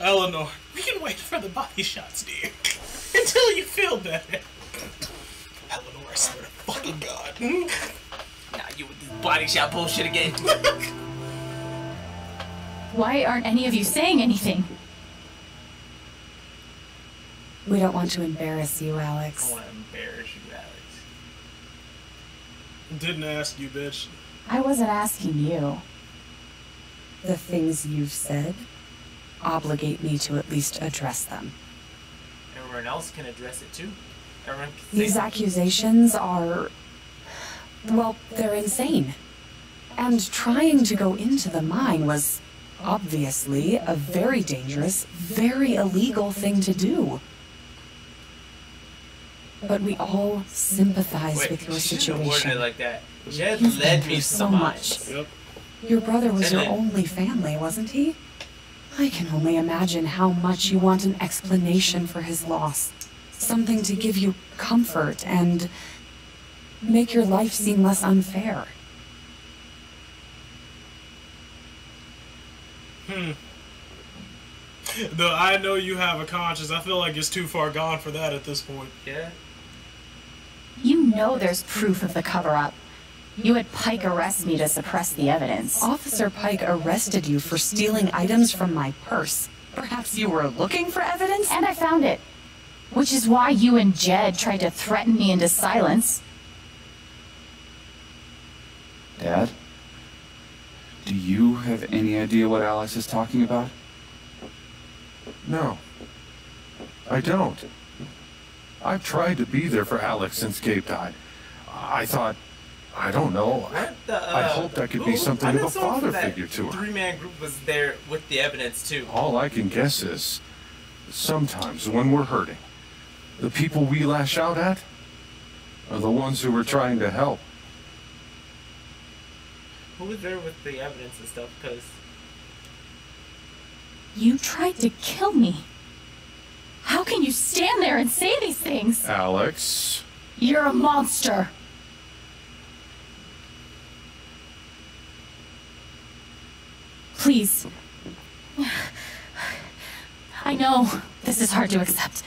Eleanor, we can wait for the body shots, dear. Until you feel better. Eleanor, I swear to fucking God. Nah, you with this body shot bullshit again. Why aren't any of you saying anything? We don't want to embarrass you, Alex. I want to embarrass you, Alex. Didn't ask you, bitch. I wasn't asking you. The things you've said obligate me to at least address them. Everyone else can address it too. Everyone can. These accusations are... well, they're insane. And trying to go into the mine was obviously a very dangerous, very illegal thing to do. But we all sympathize with your situation. It like that. Jed led me so much. Yep. Your brother was your only family, wasn't he? I can only imagine how much you want an explanation for his loss. Something to give you comfort and make your life seem less unfair. Though I know you have a conscience, I feel like it's too far gone for that at this point. Yeah. You know there's proof of the cover-up. You had Pike arrest me to suppress the evidence. Officer Pike arrested you for stealing items from my purse. Perhaps you were looking for evidence? And I found it. Which is why you and Jed tried to threaten me into silence. Dad? Do you have any idea what Alex is talking about? No. I don't. I've tried to be there for Alex since Gabe died. I thought, I don't know, I hoped I could be something of a father figure to her. Three-man group was there with the evidence, too. All I can guess is, sometimes when we're hurting, the people we lash out at are the ones who we're trying to help. Who was there with the evidence and stuff, because... You tried to kill me. How can you stand there and say these things? Alex. You're a monster. Please. I know this is hard to accept.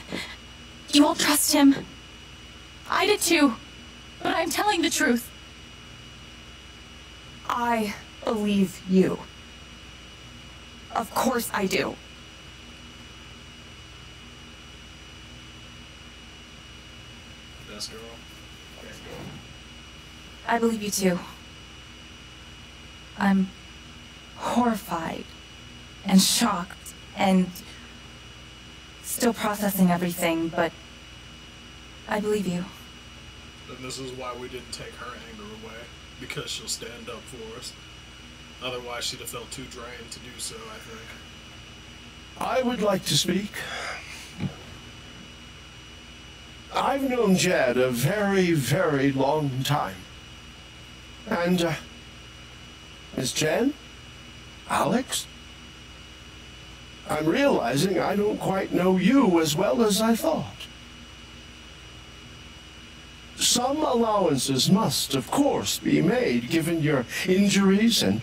You won't trust him. I did too, but I'm telling the truth. I believe you. Of course I do. Best girl. Best girl. I believe you too. I'm horrified and shocked and still processing everything, but I believe you. And this is why we didn't take her anger away, because she'll stand up for us. Otherwise, she'd have felt too drained to do so, I think. I would like to speak. I've known Jed a very, very long time. And, Miss Chen? Alex? I'm realizing I don't quite know you as well as I thought. Some allowances must, of course, be made given your injuries and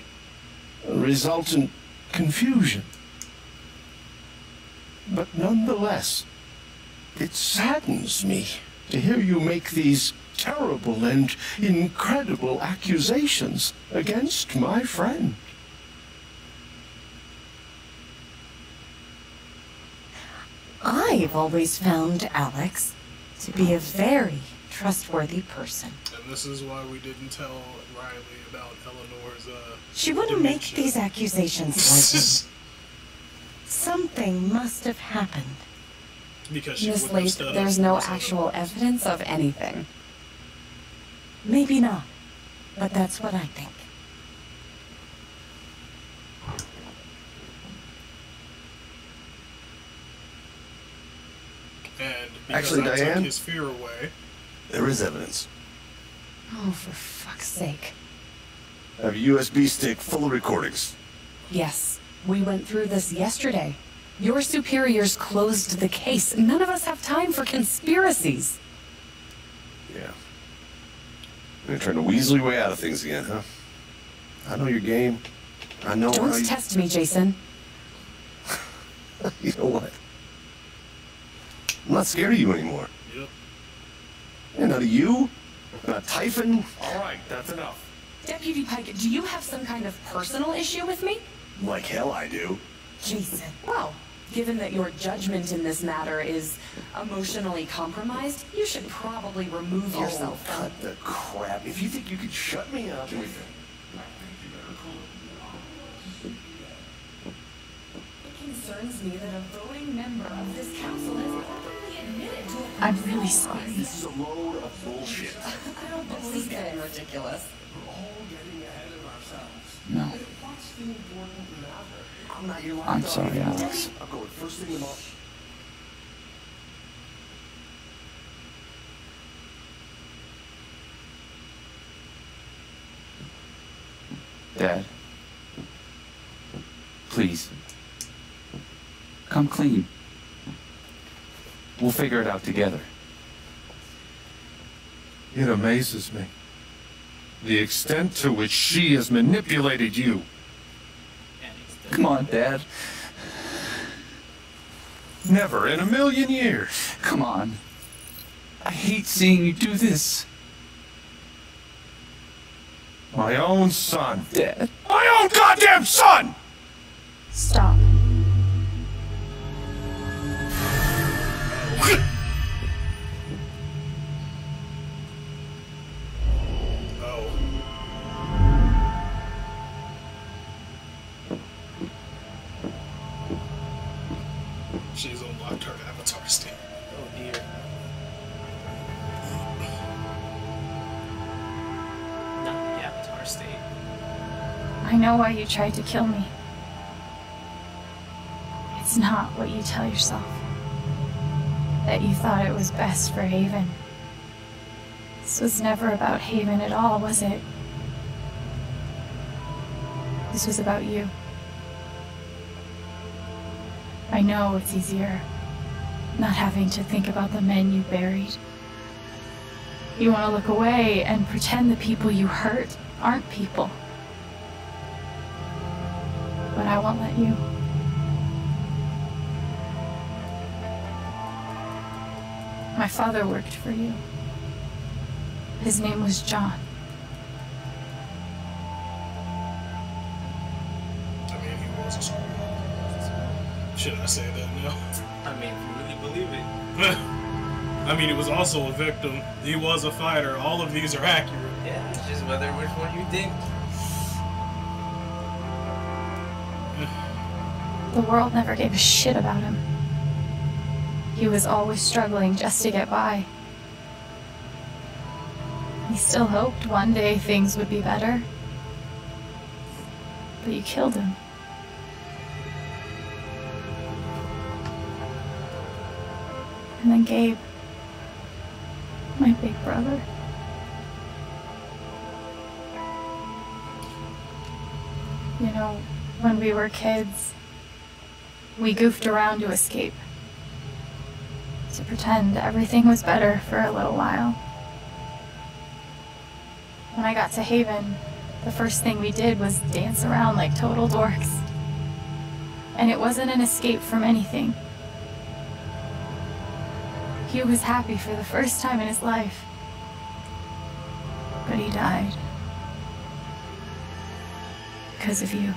resultant confusion. But nonetheless, it saddens me to hear you make these terrible and incredible accusations against my friend. I've always found Alex to be a very trustworthy person. And this is why we didn't tell Riley about Eleanor's, She wouldn't dementia. Make these accusations lightly. Something must have happened. Because she Miss Late, there's no actual evidence of anything. Maybe not, but that's what I think. And because actually, I took his fear away... There is evidence. Oh, for fuck's sake. I have a USB stick full of recordings. Yes, we went through this yesterday. Your superiors closed the case. None of us have time for conspiracies. Yeah. You're trying to weasel your way out of things again, huh? I know your game. I know how you... Don't test me, Jason. You know what? I'm not scared of you anymore. Yep. And not of you, not Typhon. All right, that's enough. Deputy Pike, do you have some kind of personal issue with me? Like hell I do. Jason, well, given that your judgment in this matter is emotionally compromised, you should probably remove yourself. Cut the crap. If you think you could shut me up... Jason, I think you better call it. It concerns me that a voting member of this council has... I'm really sorry. This is a load of bullshit. I don't believe it. It's ridiculous. We're all getting ahead of ourselves. No. I'm sorry, Alex. I'll go with first thing tomorrow. Dad. Please. Come clean. We'll figure it out together. It amazes me. The extent to which she has manipulated you. Come on, Dad. Never in a million years. Come on. I hate seeing you do this. My own son. Dad. My own goddamn son! Stop. She's unlocked her avatar state. Oh dear. Not the avatar state. I know why you tried to kill me. It's not what you tell yourself. That you thought it was best for Haven. This was never about Haven at all, was it? This was about you. I know it's easier, not having to think about the men you buried. You want to look away and pretend the people you hurt aren't people. But I won't let you. My father worked for you. His name was John. I mean, he was a screwball. Should I say that now? I mean, if you really believe it. I mean, he was also a victim. He was a fighter. All of these are accurate. Yeah, it's just whether which one you think. The world never gave a shit about him. He was always struggling just to get by. He still hoped one day things would be better. But you killed him. And then Gabe, my big brother. You know, when we were kids, we goofed around to escape. To pretend everything was better for a little while. When I got to Haven, the first thing we did was dance around like total dorks. And it wasn't an escape from anything. He was happy for the first time in his life. But he died. Because of you.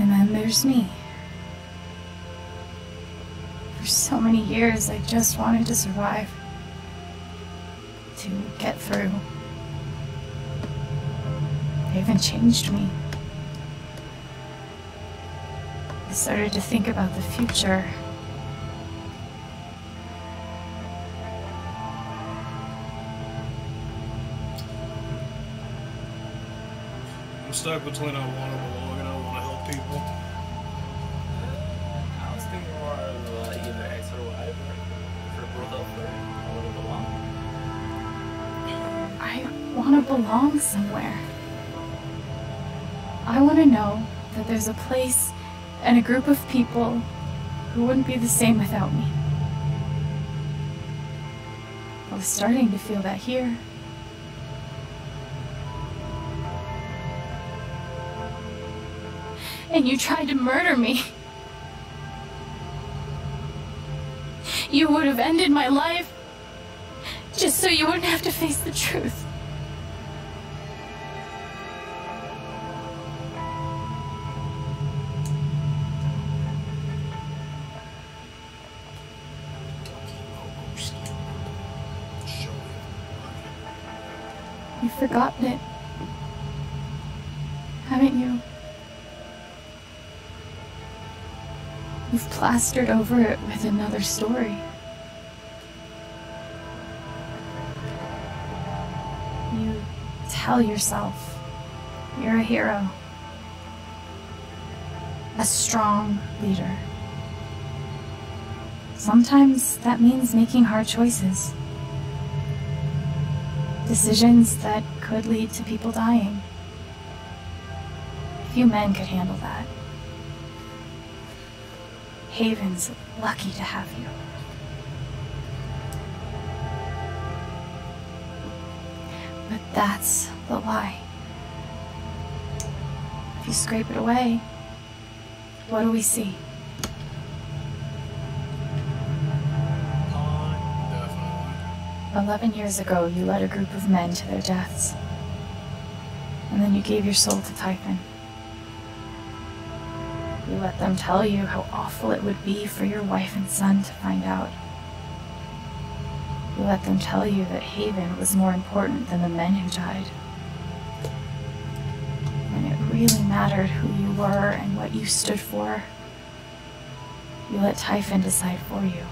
And then there's me. For so many years, I just wanted to survive. To get through. They even changed me. I started to think about the future. I'm stuck between I want to belong and I want to help people. I was thinking more of either I survive or for growth up there. I want to belong. I want to belong somewhere. I want to know that there's a place and a group of people who wouldn't be the same without me. I was starting to feel that here. And you tried to murder me. You would have ended my life just so you wouldn't have to face the truth. You've forgotten it, haven't you? You've plastered over it with another story. You tell yourself you're a hero, a strong leader. Sometimes that means making hard choices. Decisions that could lead to people dying. Few men could handle that. Haven's lucky to have you. But that's the lie. If you scrape it away, what do we see? "11 years ago, you led a group of men to their deaths, and then you gave your soul to Typhon. You let them tell you how awful it would be for your wife and son to find out. You let them tell you that Haven was more important than the men who died. When it really mattered who you were and what you stood for, you let Typhon decide for you.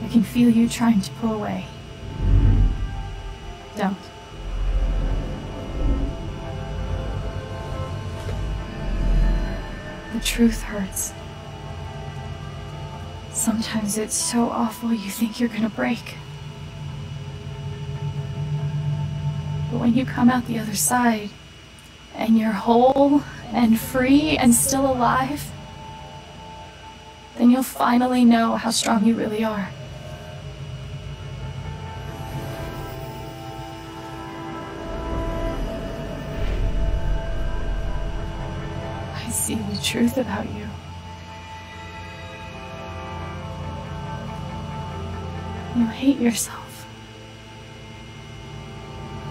I can feel you trying to pull away. Don't. The truth hurts. Sometimes it's so awful you think you're gonna break. But when you come out the other side, and you're whole and free and still alive, then you'll finally know how strong you really are. See the truth about you. You hate yourself.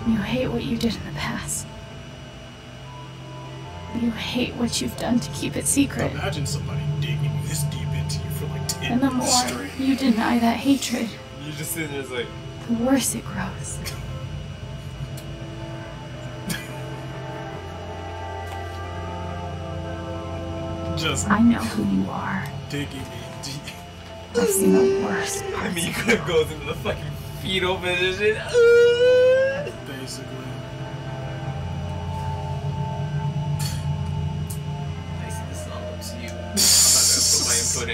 You hate what you did in the past. You hate what you've done to keep it secret. Imagine somebody digging this deep into you for like 10 minutes. And the more straight you deny that hatred, you just sit there like, the worse it grows. Just I know who you are. Digging me. I've seen the worst. I mean, you could have gone into the fucking fetal position. Basically. I see this all looks to you. I'm not going to put my input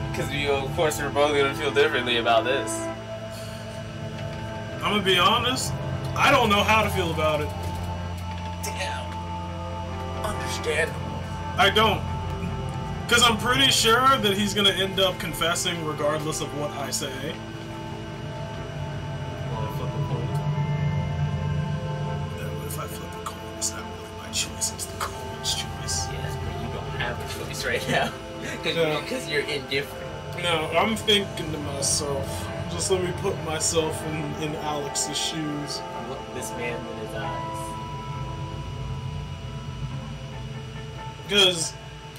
in. Because you, of course, we're both going to feel differently about this. I'm going to be honest. I don't know how to feel about it. Damn. Understandable. I don't. Because I'm pretty sure that he's going to end up confessing regardless of what I say. Well, flip a coin. No, if I flip a coin, it's not really my choice. It's the coin's choice. Yes, but you don't have a choice right now. Because you're indifferent. No, I'm thinking to myself, just let me put myself in Alex's shoes. Look at this man in his eyes. Because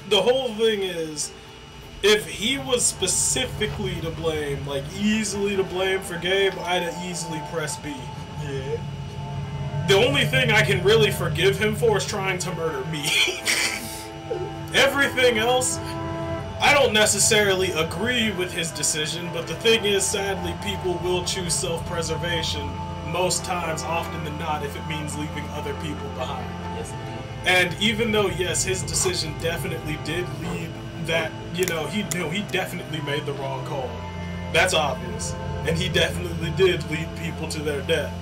the whole thing is, if he was specifically to blame, like easily to blame for Gabe, I'd have easily pressed B. Yeah. The only thing I can really forgive him for is trying to murder me. Everything else, I don't necessarily agree with his decision, but the thing is, sadly, people will choose self-preservation most times, often than not, if it means leaving other people behind. Yes, indeed. And even though, yes, his decision definitely did lead that, you know, he knew he definitely made the wrong call. That's obvious. And he definitely did lead people to their death.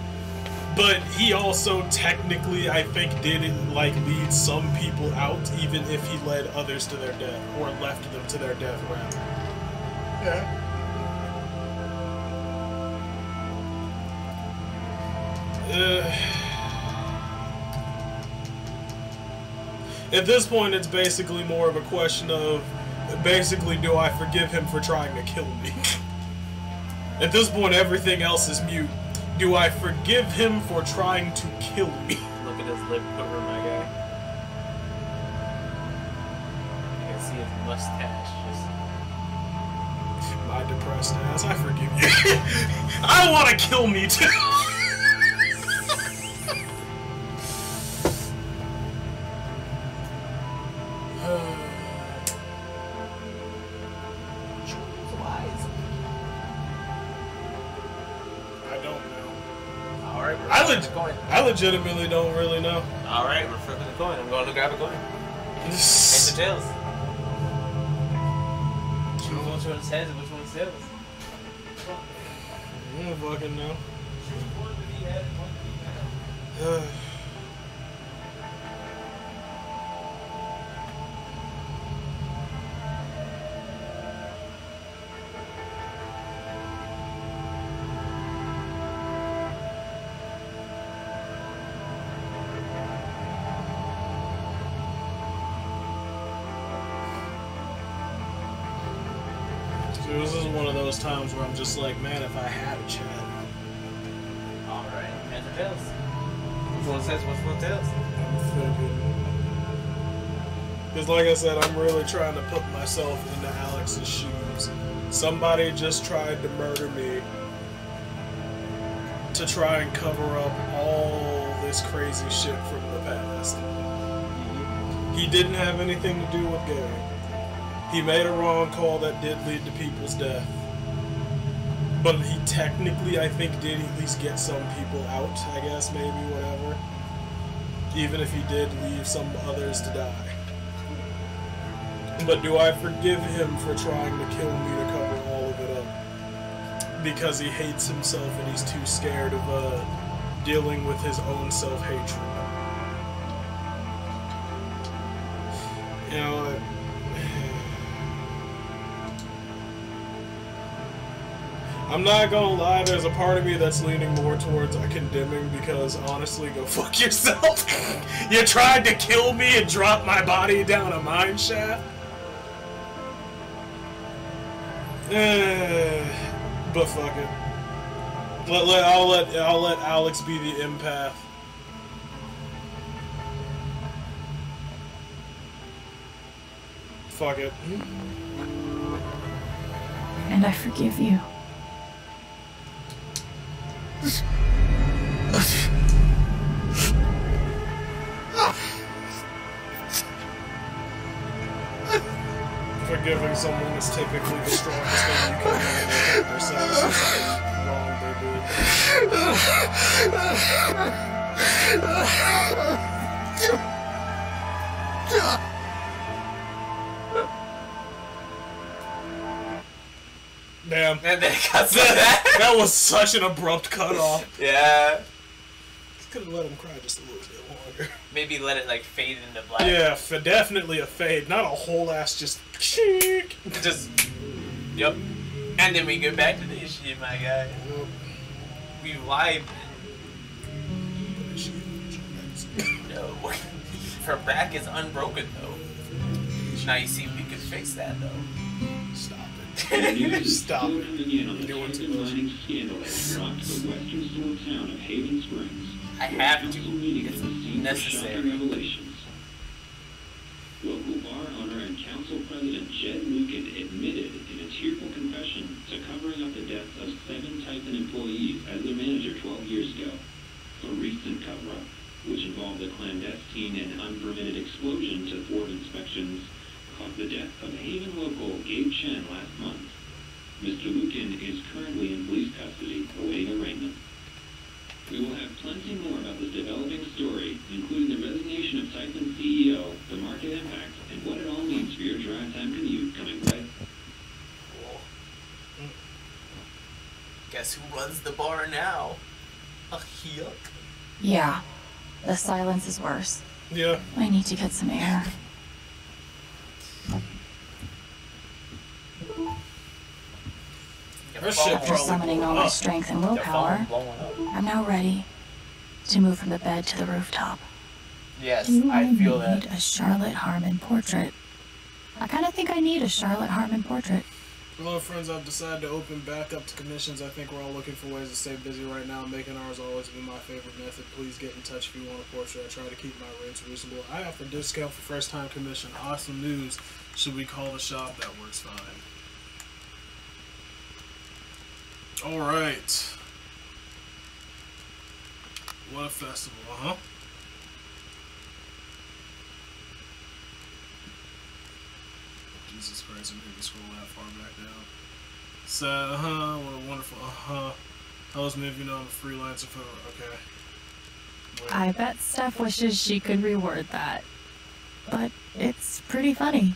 But he also technically, I think, did like lead some people out, even if he led others to their death, or left them to their death, rather. Yeah. At this point, it's basically more of a question of, basically, do I forgive him for trying to kill me? At this point, everything else is mute. Do I forgive him for trying to kill me? Look at his lip over my guy. I can see his mustache just... My depressed ass, I forgive you. I want to kill me too! Legitimately don't really know. Alright, we're flipping the coin. I'm going to grab a coin. Heads or tails? Choose which one's heads and which one's tails. I don't fucking know. Choose one to be head and one to be tails. Times where I'm just like, man, if I had a chat. Alright, heads or tails? Which one says what's one tails? Because like I said, I'm really trying to put myself into Alex's shoes. Somebody just tried to murder me to try and cover up all this crazy shit from the past. He didn't have anything to do with Gary. He made a wrong call that did lead to people's death. But he technically, I think, did at least get some people out, I guess, maybe, whatever. Even if he did leave some others to die. But do I forgive him for trying to kill me to cover all of it up? Because he hates himself and he's too scared of dealing with his own self-hatred. You know, I'm not gonna lie, there's a part of me that's leaning more towards condemning because, honestly, go fuck yourself. You tried to kill me and drop my body down a mine shaft. But fuck it. I'll let Alex be the empath. Fuck it. And I forgive you. forgiving someone is typically the strongest thing you can do themselves. It's like, wrong, baby. Damn. And then it cuts to that. That was such an abrupt cutoff. Yeah. Just could have let him cry just a little bit longer. Maybe let it like fade into black. Yeah, definitely a fade. Not a whole ass just. Just. Yep. And then we go back to the issue, my guy. Yep. We lied. No. Her back is unbroken though. Now you see we could fix that though. Stop. Stop it. You're doing too much. I have to. It's necessary. Local bar owner and council president Jed Lucan admitted in a tearful confession to covering up the deaths of 7 Typhon employees as their manager 12 years ago. A recent cover-up, which involved a clandestine and unpermitted explosion to thwart inspections, of the death of Haven local Gabe Chen last month. Mr. Lucan is currently in police custody, awaiting arraignment. We will have plenty more about this developing story, including the resignation of Typhon CEO, the market impact, and what it all means for your drive-time commute coming right. Cool. Guess who runs the bar now? A yuck. Yeah. The silence is worse. Yeah. I need to get some air. After summoning all my strength and willpower, I'm now ready to move from the bed to the rooftop. Yes, I feel that. I need a Charlotte Harmon portrait. I kind of think I need a Charlotte Harmon portrait. Hello friends, I've decided to open back up to commissions. I think we're all looking for ways to stay busy right now. Making ours always been my favorite method. Please get in touch if you want a portrait. I try to keep my rates reasonable. I offer discount for first time commission. Awesome news. Should we call the shop? That works fine. Alright. What a festival, huh? Jesus Christ, I'm here to scroll that far back down. So, what a wonderful, How's moving on to freelancer photo, okay. Wait. I bet Steph wishes she could reword that. But it's pretty funny.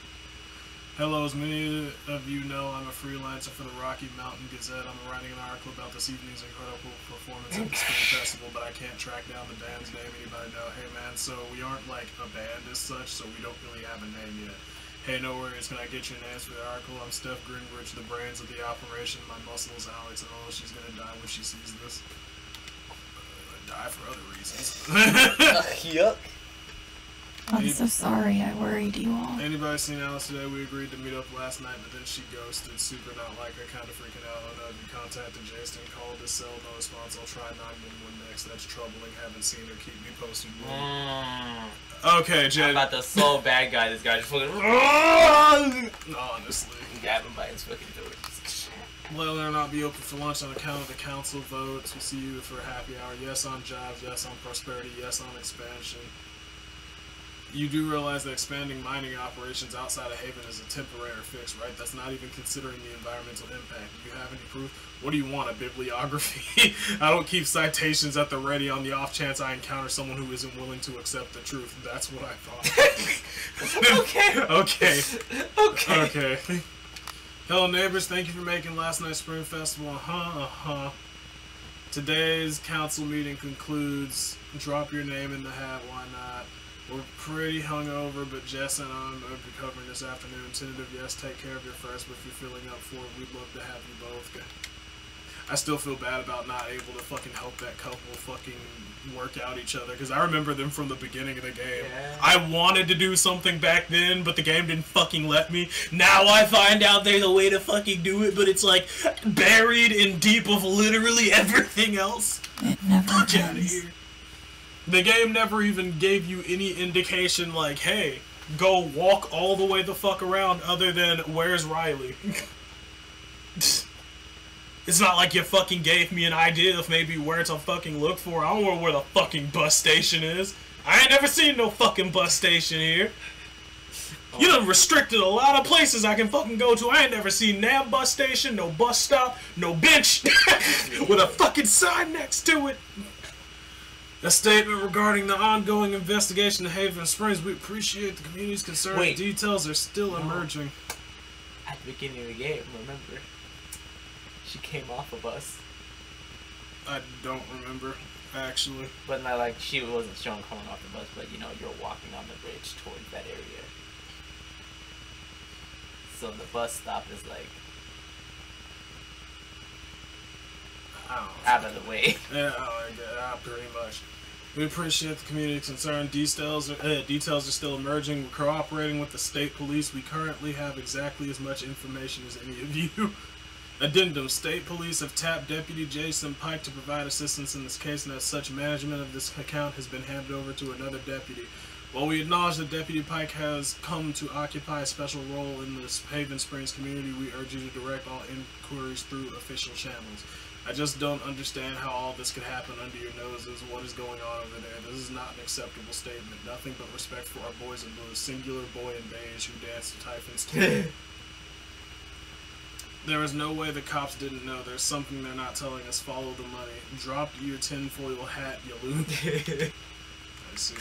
Hello, as many of you know, I'm a freelancer for the Rocky Mountain Gazette. I'm writing an article about this evening's incredible performance at the Spring Festival, but I can't track down the band's name. Anybody know? Hey man, so we aren't like a band as such, so we don't really have a name yet. Hey, no worries, can I get you an answer to the article? I'm Steph Greenbridge, the brains of the operation. My muscle is Alex, and oh, she's gonna die when she sees this. Die for other reasons. Yuck. I'm so sorry, I worried you all. Anybody seen Alice today? We agreed to meet up last night, but then she ghosted. Super not like her, kind of freaking out. I don't know if you contacted Jason, called his cell, no response. I'll try 911 next. That's troubling. Haven't seen her. Keep me posted. Okay, Jed. I'm about the sole bad guy. This guy just fucking. Honestly. Grab him by his fucking doors. Let her not be open for lunch on account of the council votes. We'll see you for a happy hour. Yes on jobs. Yes on prosperity. Yes on expansion. You do realize that expanding mining operations outside of Haven is a temporary fix, right? That's not even considering the environmental impact. Do you have any proof? What do you want, a bibliography? I don't keep citations at the ready on the off chance I encounter someone who isn't willing to accept the truth. That's what I thought. Okay. Hello, neighbors. Thank you for making last night's Spring Festival. Today's council meeting concludes. Drop your name in the hat. Why not? We're pretty hungover, but Jess and I are recovering this afternoon. Tentative yes, take care of your first, but if you're feeling up for it, we'd love to have you both. I still feel bad about not able to fucking help that couple fucking work out each other, because I remember them from the beginning of the game. Yeah. I wanted to do something back then, but the game didn't fucking let me. Now I find out there's a way to fucking do it, but it's like buried in deep of literally everything else. It never fuck out of here. The game never even gave you any indication, like, hey, go walk all the way the fuck around, other than, where's Riley? It's not like you fucking gave me an idea of maybe where to fucking look for. I don't know where the fucking bus station is. I ain't never seen no fucking bus station here. You done restricted a lot of places I can fucking go to. I ain't never seen no bus station, no bus stop, no bench with a fucking sign next to it. A statement regarding the ongoing investigation in Haven Springs. We appreciate the community's concern. Wait. Details are still emerging. At the beginning of the game, remember? She came off a bus. I don't remember, actually. But not like she wasn't shown coming off the bus, but you know, you're walking on the bridge toward that area. So the bus stop is like out of the way. Yeah, pretty much. We appreciate the community's concern. Details are still emerging. We're cooperating with the state police. We currently have exactly as much information as any of you. Addendum. State police have tapped Deputy Jason Pike to provide assistance in this case, and as such, management of this account has been handed over to another deputy. While we acknowledge that Deputy Pike has come to occupy a special role in this Haven Springs community, we urge you to direct all inquiries through official channels. I just don't understand how all this could happen under your noses. What is going on over there? This is not an acceptable statement. Nothing but respect for our boys in blue, singular boy in beige who danced to Typhon's tune. There is no way the cops didn't know. There's something they're not telling us. Follow the money. Drop your tinfoil hat, you loot. I see.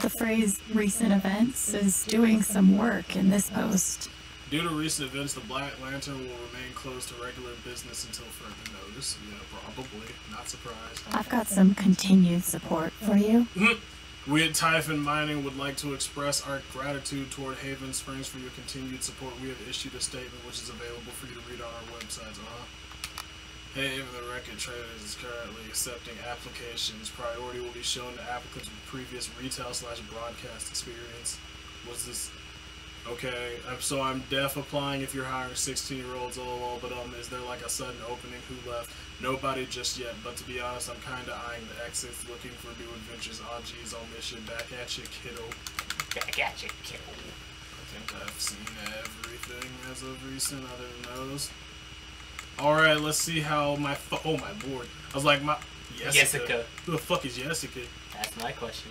The phrase recent events is doing some work in this post. Due to recent events, the Black Lantern will remain closed to regular business until further notice. Yeah, probably. Not surprised. I've got some continued support for you. We at Typhon Mining would like to express our gratitude toward Haven Springs for your continued support. We have issued a statement which is available for you to read on our website. Haven the Record Traders is currently accepting applications. Priority will be shown to applicants with previous retail/broadcast experience. What's this? Okay, so I'm deaf applying if you're hiring 16-year-olds, lol, but is there like a sudden opening? Who left? Nobody just yet, but to be honest, I'm kinda eyeing the exits, looking for new adventures. Oh geez, I'll miss you. Back at you, kiddo. Back at you, kiddo. I think I've seen everything as of recent, other than those. Alright, let's see how my oh my lord. I was like, my Jessica. Who the fuck is Jessica? That's my question.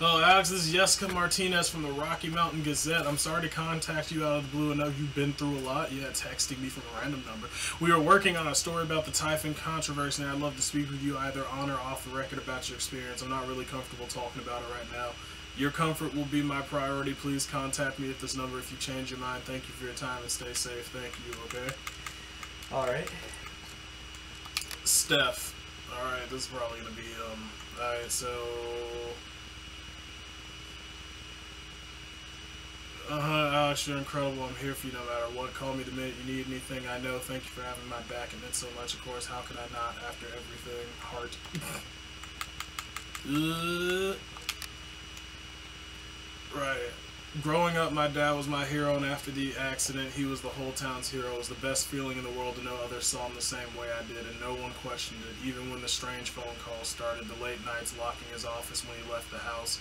Hello, Alex. This is Jessica Martinez from the Rocky Mountain Gazette. I'm sorry to contact you out of the blue. I know you've been through a lot. Yeah, texting me from a random number. We are working on a story about the Typhon controversy, and I'd love to speak with you either on or off the record about your experience. I'm not really comfortable talking about it right now. Your comfort will be my priority. Please contact me at this number if you change your mind. Thank you for your time and stay safe. Thank you, okay? Alright. Steph. Alright, this is probably going to be, alright, so... Alex, you're incredible. I'm here for you no matter what. Call me the minute you need anything. I know. Thank you for having my back. It meant so much, of course. How could I not after everything? Heart. Right. Growing up, my dad was my hero, and after the accident, he was the whole town's hero. It was the best feeling in the world to know others saw him the same way I did, and no one questioned it. Even when the strange phone calls started, the late nights locking his office when he left the house.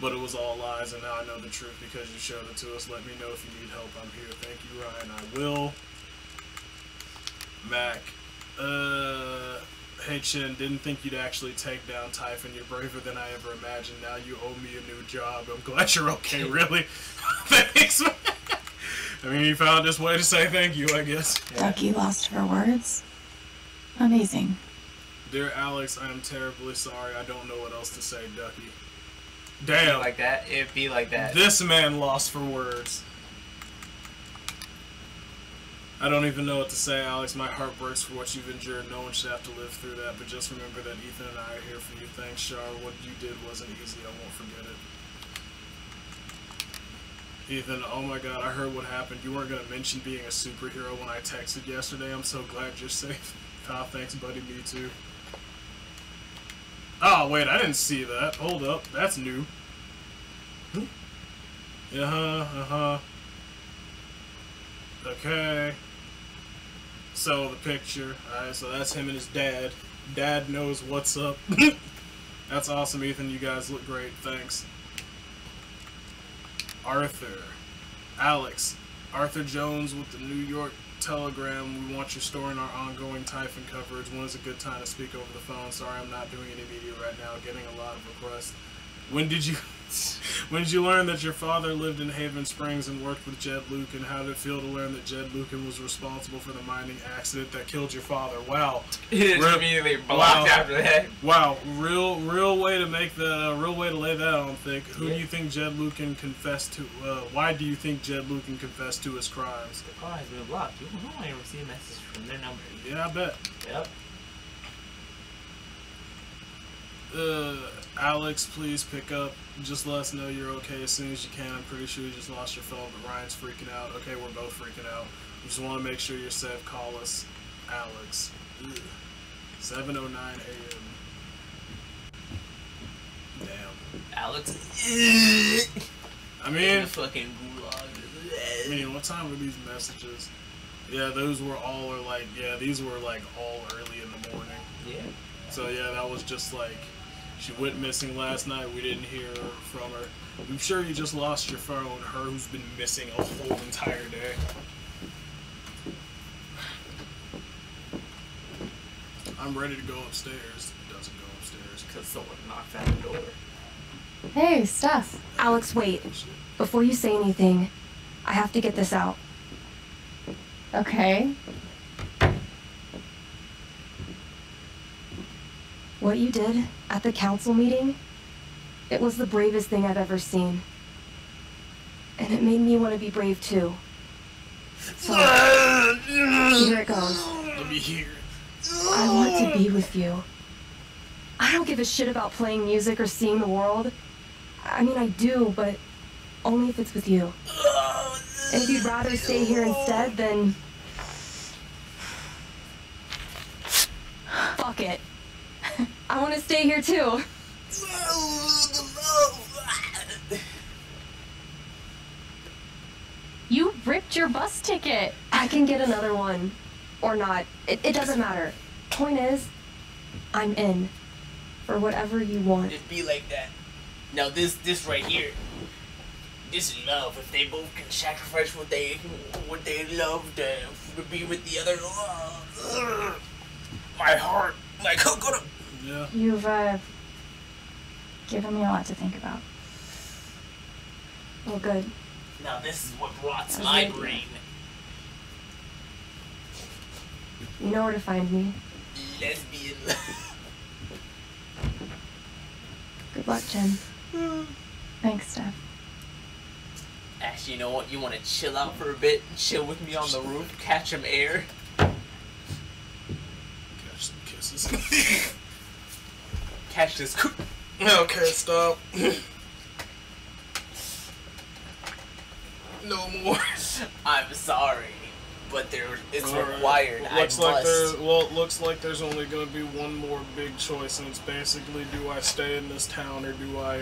But it was all lies, and now I know the truth because you showed it to us. Let me know if you need help. I'm here. Thank you, Ryan. I will. Mac. Hey, Chen. Didn't think you'd actually take down Typhon. You're braver than I ever imagined. Now you owe me a new job. I'm glad you're okay, really. Thanks, man. I mean, you found this way to say thank you, I guess. Ducky lost her words. Amazing. Dear Alex, I am terribly sorry. I don't know what else to say, Ducky. Damn. It'd be like that. It'd be like that. This man lost for words. I don't even know what to say, Alex. My heart breaks for what you've endured. No one should have to live through that. But just remember that Ethan and I are here for you. Thanks, Char. What you did wasn't easy. I won't forget it. Ethan, oh my god, I heard what happened. You weren't going to mention being a superhero when I texted yesterday. I'm so glad you're safe. Ah, thanks, buddy. Me too. Oh, wait, I didn't see that. Hold up. That's new. Okay. So, the picture. Alright, so that's him and his dad. Dad knows what's up. That's awesome, Ethan. You guys look great. Thanks. Arthur. Alex. Arthur Jones with the New York Telegram. We want your story in our ongoing Typhon coverage. When is a good time to speak over the phone? Sorry, I'm not doing any media right now. Getting a lot of requests. When did you learn that your father lived in Haven Springs and worked with Jed Lucan? How did it feel to learn that Jed Lucan was responsible for the mining accident that killed your father? Wow. It immediately blocked after that. Wow. Real way to make the real way to lay that on thick. Who do you think Jed Lucan confessed to? Why do you think Jed Lucan confessed to his crimes? The call has been blocked. You won't ever see a message from their number. Yeah, I bet. Yep. Alex, please pick up. Just let us know you're okay as soon as you can. I'm pretty sure you just lost your phone, but Ryan's freaking out. Okay, we're both freaking out. We just want to make sure you're safe. Call us, Alex. 7:09 a.m. Damn. Alex. I mean, fucking gulag. I mean, what time were these messages? Yeah, those were all, or like, yeah, these were like all early in the morning. Yeah. So yeah, that was just like. She went missing last night. We didn't hear from her. I'm sure you just lost your phone. Her who's been missing a whole entire day. I'm ready to go upstairs. Doesn't go upstairs because someone knocked at the door. Hey, Steph. Alex, wait. Before you say anything, I have to get this out. Okay. What you did at the council meeting, it was the bravest thing I've ever seen. And it made me want to be brave too. So, here it goes. Let me hear. I want to be with you. I don't give a shit about playing music or seeing the world. I mean, I do, but only if it's with you. And if you'd rather stay here instead, then... Fuck it. I want to stay here too. You ripped your bus ticket. I can get another one. Or not. It doesn't matter. Point is, I'm in. For whatever you want. Just be like that. Now this right here. This is love. If they both can sacrifice what they love to be with the other. My heart. Like, oh, go to... Yeah. You've given me a lot to think about. Well, good. Now this is what rots my brain. You know where to find me. Lesbian. Good luck, Jen. Thanks, Steph. Actually, you know what? You want to chill out for a bit? Chill with me on the roof? Catch some air? Catch this. Okay, stop. No more. I'm sorry, but it's required. Looks like there's only gonna be one more big choice, and it's basically: do I stay in this town or do I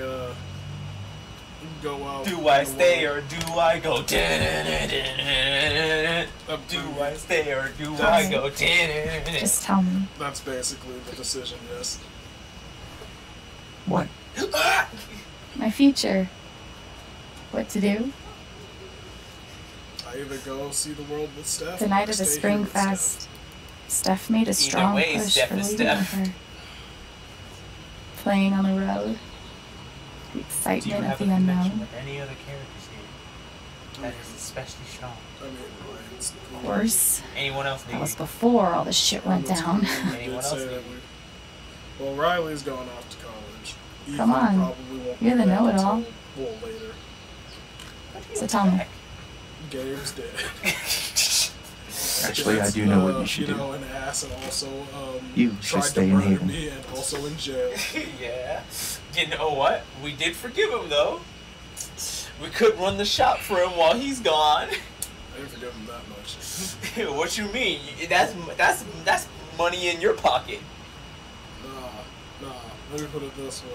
go out? Do I stay or do I go? Do I stay or do I go? Just tell me. That's basically the decision, yes. What? My future. What to do? I either go see the world with Steph. The night of the Spring Fest, Steph made a strong push for leaving her. Playing on the road. The excitement of the unknown. With any other characters here? That is especially strong. Of course. Anyone else? That was before all this shit went down. Anyone else? Well, Riley's going off to college. Ethan Come on. You're the know-it-all. So tell me. Gabe's dead. Actually, I do know what you should do. An ass and also, you should stay in Haven. And also in jail. Yeah. You know what? We did forgive him, though. We could run the shop for him while he's gone. I didn't forgive him that much. What you mean? That's money in your pocket. Nah. Let me put it this way.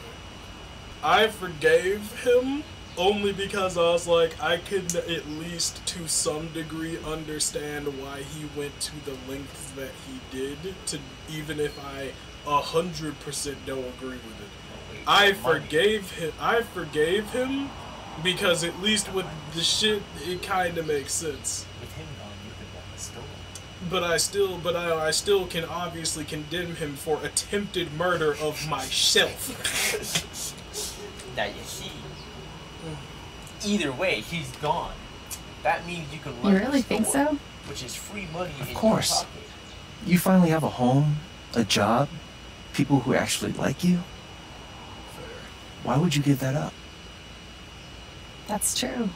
I forgave him only because I was like, I could at least to some degree understand why he went to the lengths that he did, to even if I 100% don't agree with it. I forgave him because at least with the shit, it kind of makes sense. With him gone, you could have the story. But I still can obviously condemn him for attempted murder of myself. that you see. Either way, he's gone. That means you can learn. You really think so? Which is free money. Of course. You finally have a home, a job, people who actually like you. Why would you give that up? That's true.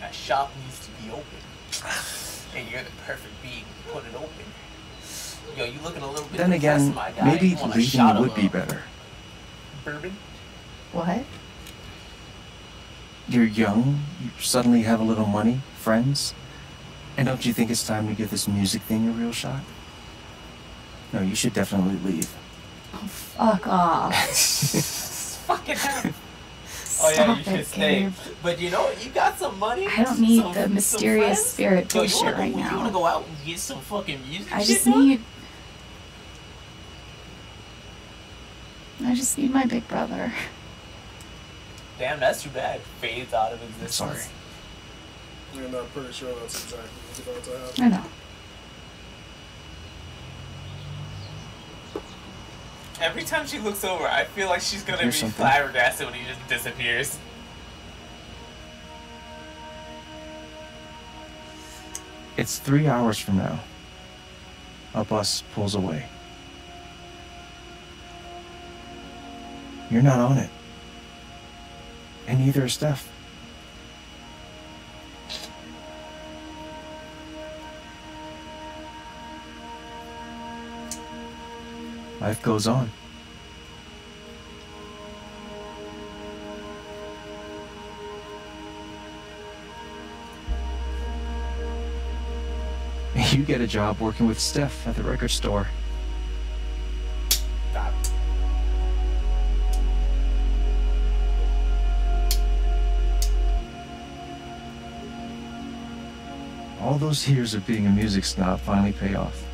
That shop needs to be open. And you're the perfect being to put it open. Yo, you looking a little bit. Then again, my guy. Maybe leaving would be better. Bourbon? What? You're young, you suddenly have a little money, friends. And don't you think it's time to give this music thing a real shot? No, you should definitely leave. Oh, fuck off. Fucking hell. Oh yeah, you should stay. But you know what? You got some money. I don't need the mysterious spirit bullshit right now. You wanna go out and get some fucking music? I just need my big brother. Damn, that's too bad. Fades out of existence. Sorry. I'm not pretty sure that's exactly what's about to happen. I know. Every time she looks over, I feel like she's gonna be flabbergasted when he just disappears. It's 3 hours from now. A bus pulls away. You're not on it. And neither is Steph. Life goes on. You get a job working with Steph at the record store. Stop. All those years of being a music snob finally pay off.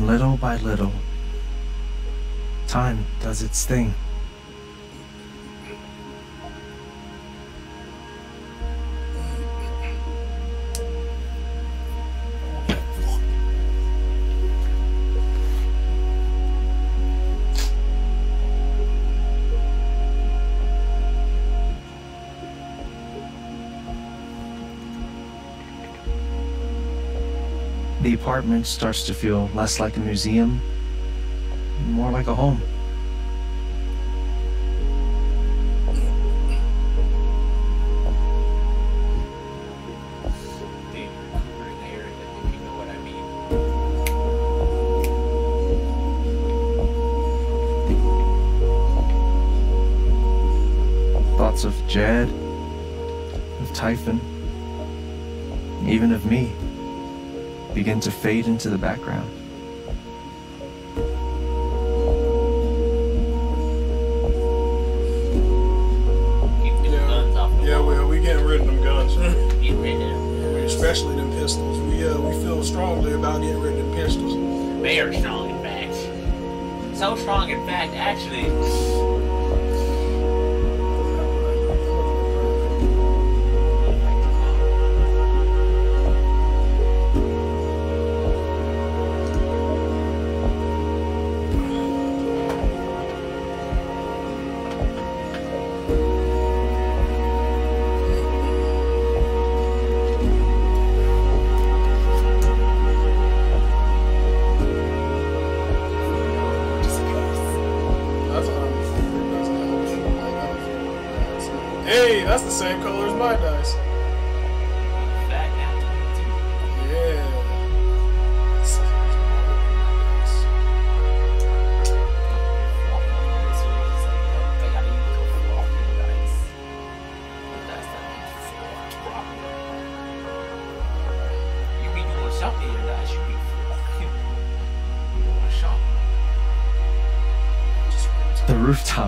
Little by little, time does its thing. The apartment starts to feel less like a museum, more like a home. Thoughts of Jed, of Typhon, even of me begin to fade into the background. Yeah, we getting rid of them guns. Get rid of them. Especially them pistols. We feel strongly about getting rid of the pistols. Very strong, in fact. So strong, in fact, actually.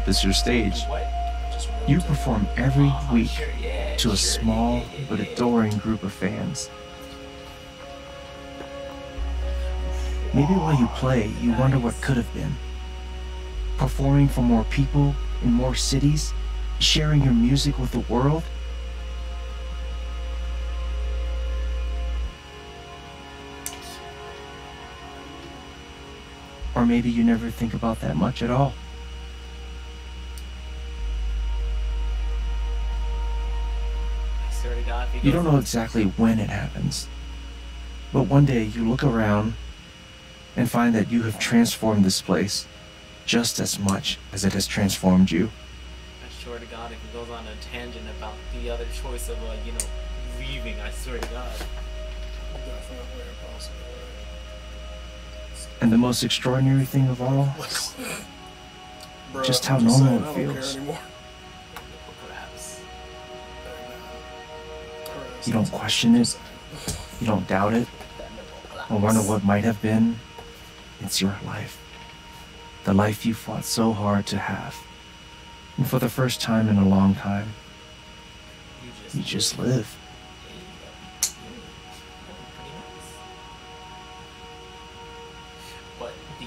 Is your stage. You perform every week to a small but adoring group of fans. Maybe while you play, you wonder what could have been. Performing for more people in more cities, sharing your music with the world. Or maybe you never think about that much at all. I swear to God, you don't know exactly when it happens. But one day you look around and find that you have transformed this place just as much as it has transformed you. I swear to God, if it goes on a tangent about the other choice of, you know, leaving, I swear to God. Definitely impossible. And the most extraordinary thing of all, bro, just how normal it feels. You don't question it, you don't doubt it, or wonder what might have been. It's your life. The life you fought so hard to have. And for the first time in a long time, you just live.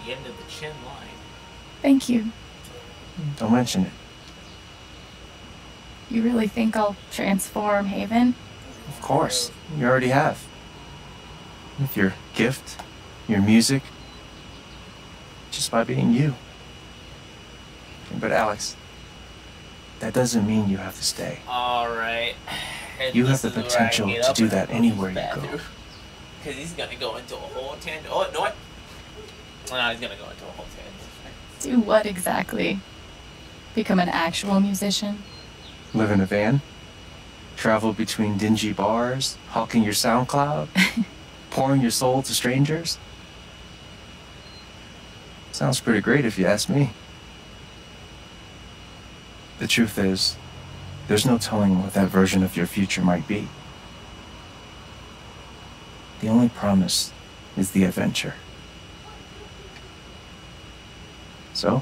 End of the chin line. Thank you. Don't mention it. You really think I'll transform Haven? Of course. You already have. With your gift, your music, just by being you. But Alex, that doesn't mean you have to stay. Alright. You have the potential to do that anywhere you go. Because he's going to go into a whole tangent. Oh, no, what? No, he's gonna go into a whole thing. Do what exactly? Become an actual musician? Live in a van? Travel between dingy bars? Hawking your SoundCloud? Pouring your soul to strangers? Sounds pretty great if you ask me. The truth is, there's no telling what that version of your future might be. The only promise is the adventure. So,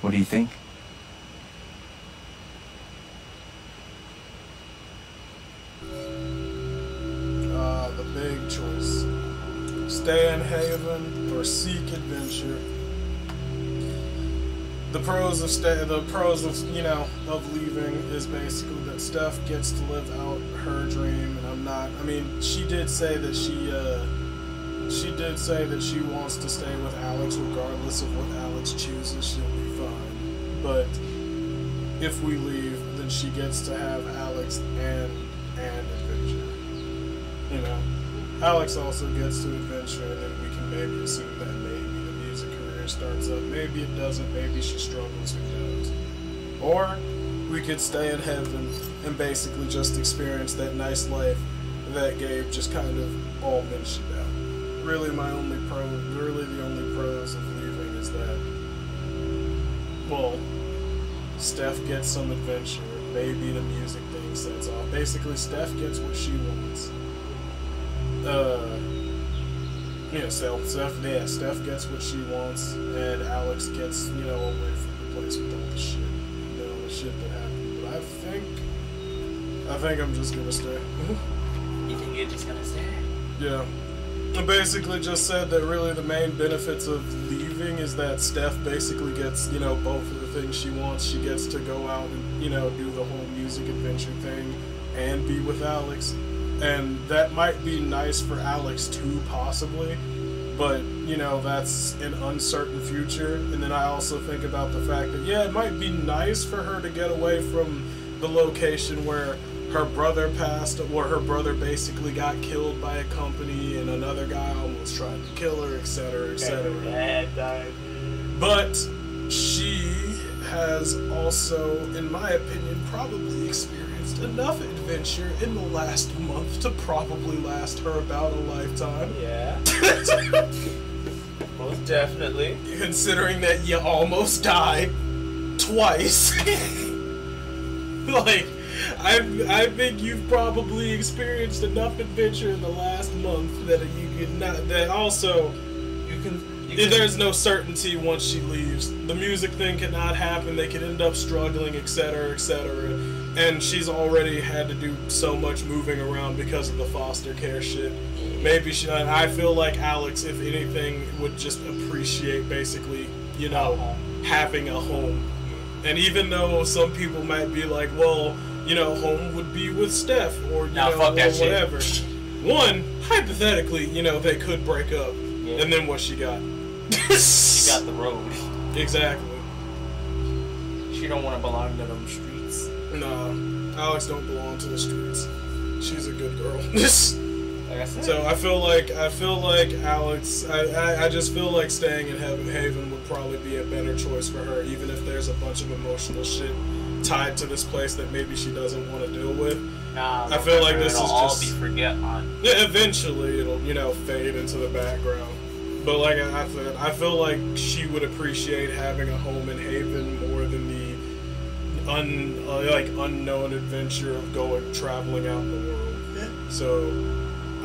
what do you think? The big choice. Stay in Haven or seek adventure. The pros of you know, of leaving is basically that Steph gets to live out her dream, and I'm not. I mean, she did say that she wants to stay with Alex regardless of what Alex chooses. She'll be fine. But if we leave, then she gets to have Alex and adventure. You know, Alex also gets to adventure, and then we can maybe assume that maybe the music career starts up. Maybe it doesn't. Maybe she struggles. Who knows? Or we could stay in Heaven and basically just experience that nice life that Gabe just kind of all mentioned out. Really, the only pros of leaving is that, well, Steph gets some adventure. Maybe the music thing sets off. Basically, Steph gets what she wants. Steph gets what she wants, and Alex gets, you know, away from the place with all the shit, you know, the shit that happened. But I think I'm just gonna stay. You think you're just gonna stay? Yeah. I basically just said that really the main benefits of leaving is that Steph basically gets, you know, both of the things she wants. She gets to go out and, you know, do the whole music adventure thing and be with Alex. And that might be nice for Alex too, possibly. But, you know, that's an uncertain future. And then I also think about the fact that, yeah, it might be nice for her to get away from the location where her brother passed, or her brother basically got killed by a company, and another guy almost tried to kill her, etc., etc. But she has also, in my opinion, probably experienced enough adventure in the last month to probably last her about a lifetime. Yeah. Most definitely. Considering that you almost died twice. Like, I think you've probably experienced enough adventure in the last month that you could not. That also, you can. There's no certainty once she leaves. The music thing cannot happen. They could end up struggling, etc., etc. And she's already had to do so much moving around because of the foster care shit. Maybe she. I feel like Alex, if anything, would just appreciate basically, you know, having a home. And even though some people might be like, well, you know, home would be with Steph, or, you know, fuck that, or whatever. Shit. One, hypothetically, you know, they could break up, yeah. And then what she got? She got the road. Exactly. She don't want to belong to them streets. No, Alex don't belong to the streets. She's a good girl. Like I said. So I feel like Alex. I just feel like staying in Haven would probably be a better choice for her, even if there's a bunch of emotional shit tied to this place that maybe she doesn't want to deal with. Nah, I feel like this is just be forget on. Yeah, eventually it'll fade into the background. But like I said, I feel like she would appreciate having a home in Haven more than the unknown adventure of traveling out in the world. Yeah. So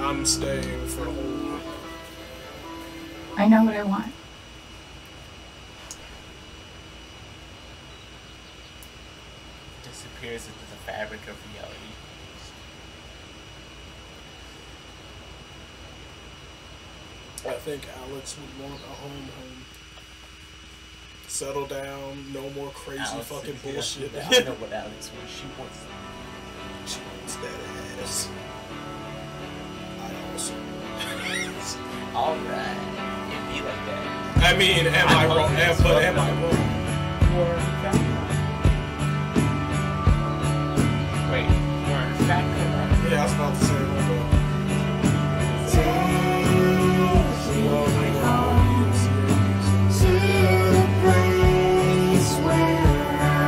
I'm staying for the whole night. I know what I want. Disappears into the fabric of reality. I think Alex would want a home. Settle down, no more crazy Alex fucking bullshit. I know what Alex wants. She wants that ass. I also want. Alright. It'd be like that. I mean, am I wrong? But am I wrong? Wait, we're in fact good. Yeah, I was about to say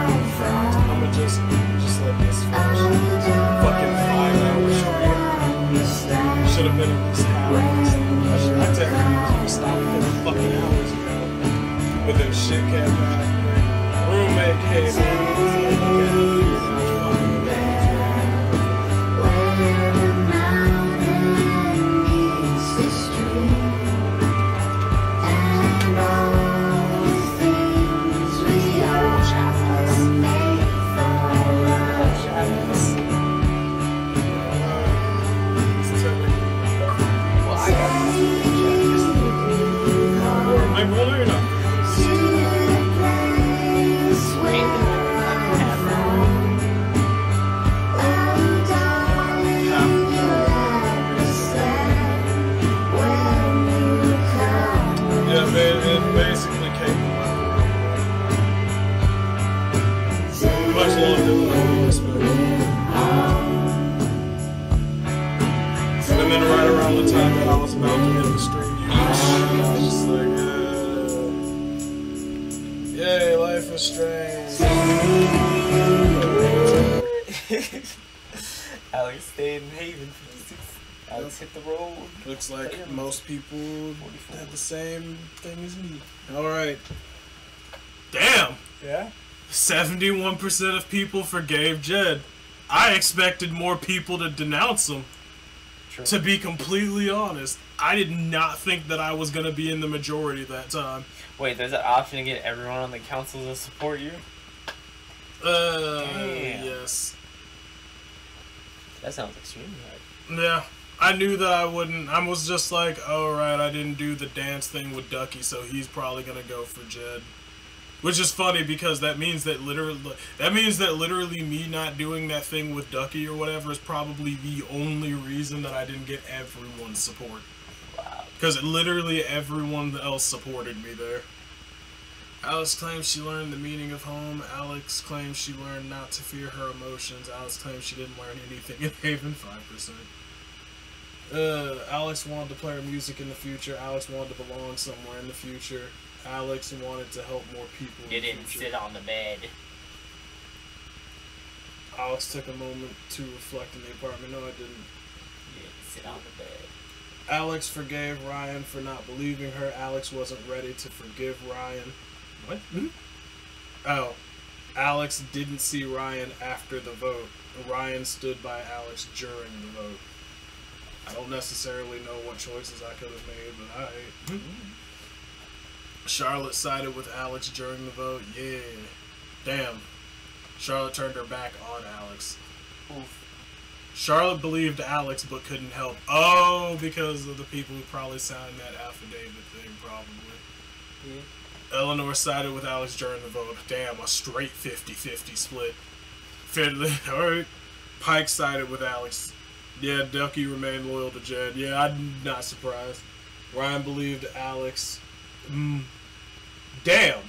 I'ma just let this fucking 5 hour stream. Should have been in this hour. I technically stopped for fucking hours ago. But then shit came back. Roommate came like most people have the same thing as me. Alright. Damn! Yeah? 71% of people forgave Jed. I expected more people to denounce him. True. To be completely honest, I did not think that I was going to be in the majority that time. Wait, there's an option to get everyone on the council to support you? Damn. Yes. That sounds extremely hard. Yeah. I knew that I wouldn't. I was just like, oh, right, I didn't do the dance thing with Ducky, so he's probably going to go for Jed. Which is funny because that means that literally me not doing that thing with Ducky or whatever is probably the only reason that I didn't get everyone's support. Wow. Because literally everyone else supported me there. Alex claims she learned the meaning of home. Alex claims she learned not to fear her emotions. Alex claims she didn't learn anything in Haven. 5%. Alex wanted to play her music in the future. Alex wanted to belong somewhere in the future. Alex wanted to help more people. They didn't sit on the bed. Alex took a moment to reflect in the apartment. No, I didn't. You didn't sit on the bed. Alex forgave Ryan for not believing her. Alex wasn't ready to forgive Ryan. What? Mm-hmm. Oh. Alex didn't see Ryan after the vote. Ryan stood by Alex during the vote. I don't necessarily know what choices I could have made, but I... Charlotte sided with Alex during the vote. Yeah. Damn. Charlotte turned her back on Alex. Oof. Charlotte believed Alex, but couldn't help. Oh, because of the people who probably signed that affidavit thing, probably. Yeah. Eleanor sided with Alex during the vote. Damn, a straight 50-50 split. Alright. Pike sided with Alex. Yeah, Ducky remained loyal to Jed. Yeah, I'm not surprised. Ryan believed Alex. Damn.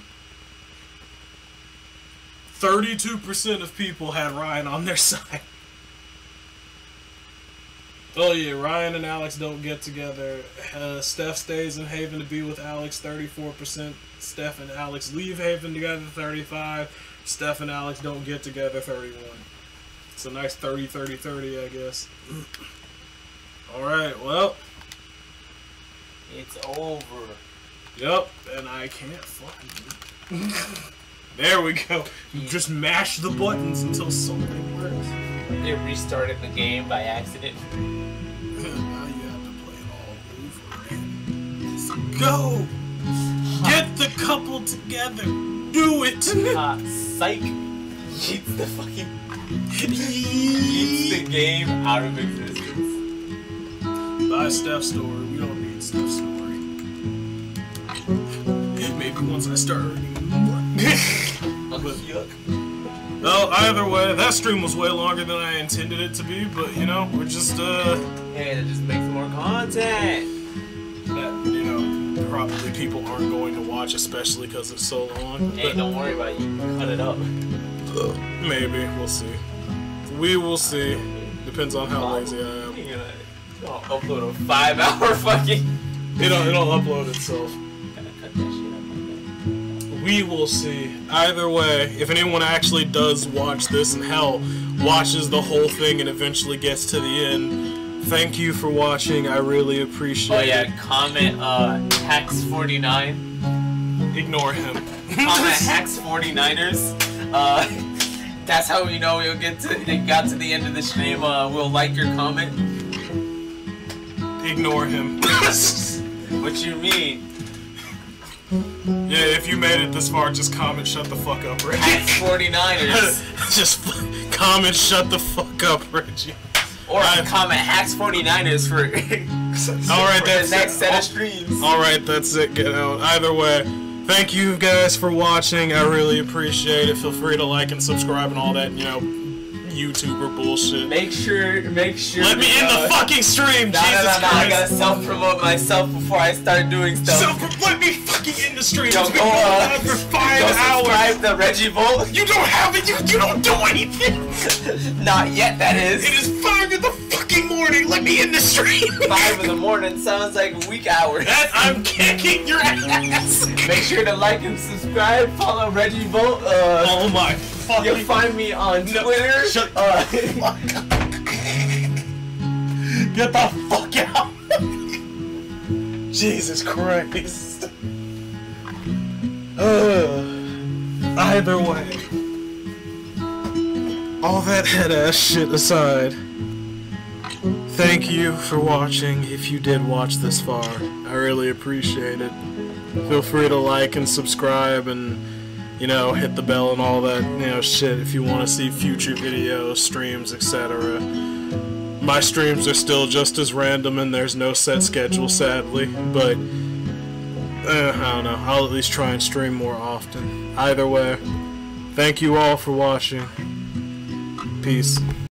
32% of people had Ryan on their side. Oh yeah, Ryan and Alex don't get together. Steph stays in Haven to be with Alex, 34%. Steph and Alex leave Haven together, 35%. Steph and Alex don't get together, 31%. It's a nice 30-30-30, I guess. Alright, well. It's over. Yep, and I can't fly, dude. There we go. You just mash the buttons until something works. They restarted the game by accident. Now you have to play it all over again. So go! Get the couple together! Do it! Psych! Yeets the fucking... Yeets the game out of existence. Buy Steph's story. We don't need Steph's story. Maybe once I start reading Yuck. Well, either way, that stream was way longer than I intended it to be, but, you know, we're just, hey, that just makes more content! That, you know, probably people aren't going to watch, especially because it's so long. Hey, but don't worry about it. You can cut it up. Maybe. We'll see. We will see. Depends on how lazy I am. You're gonna upload a 5-hour fucking... It'll upload itself. We will see. Either way, if anyone actually does watch this and hell watches the whole thing and eventually gets to the end, thank you for watching. I really appreciate it. Oh yeah, comment Hax49. Ignore him. Comment Hax49ers. That's how we know it got to the end of the stream. We'll like your comment. Ignore him. What you mean? Yeah, if you made it this far, just comment shut the fuck up, Reggie. Hax 49ers. Just comment shut the fuck up, Reggie. Or comment Hax 49ers for Alright, that's the next set of streams. Alright, that's it, get out. Either way, thank you guys for watching. I really appreciate it. Feel free to like and subscribe and all that, you know, YouTuber bullshit. Make sure. Let me in the fucking stream, Jesus Christ. I gotta self-promote myself before I start doing stuff. Let me fucking in the stream. It's been going on for 5 hours. Subscribe to Reggie Volt. You don't have it. You don't do anything. Not yet, that is. It is 5 in the fucking morning. Let me in the stream. 5 in the morning sounds like weak hours. I'm kicking your ass. Make sure to like and subscribe. Follow Reggie Volt. Oh my. You'll find me on Twitter. Shut up. Get the fuck out. Jesus Christ. Either way. All that head ass shit aside. Thank you for watching if you did watch this far. I really appreciate it. Feel free to like and subscribe and, you know, hit the bell and all that, you know, shit if you want to see future videos, streams, etc. My streams are still just as random and there's no set schedule, sadly, but I don't know, I'll at least try and stream more often. Either way, thank you all for watching. Peace.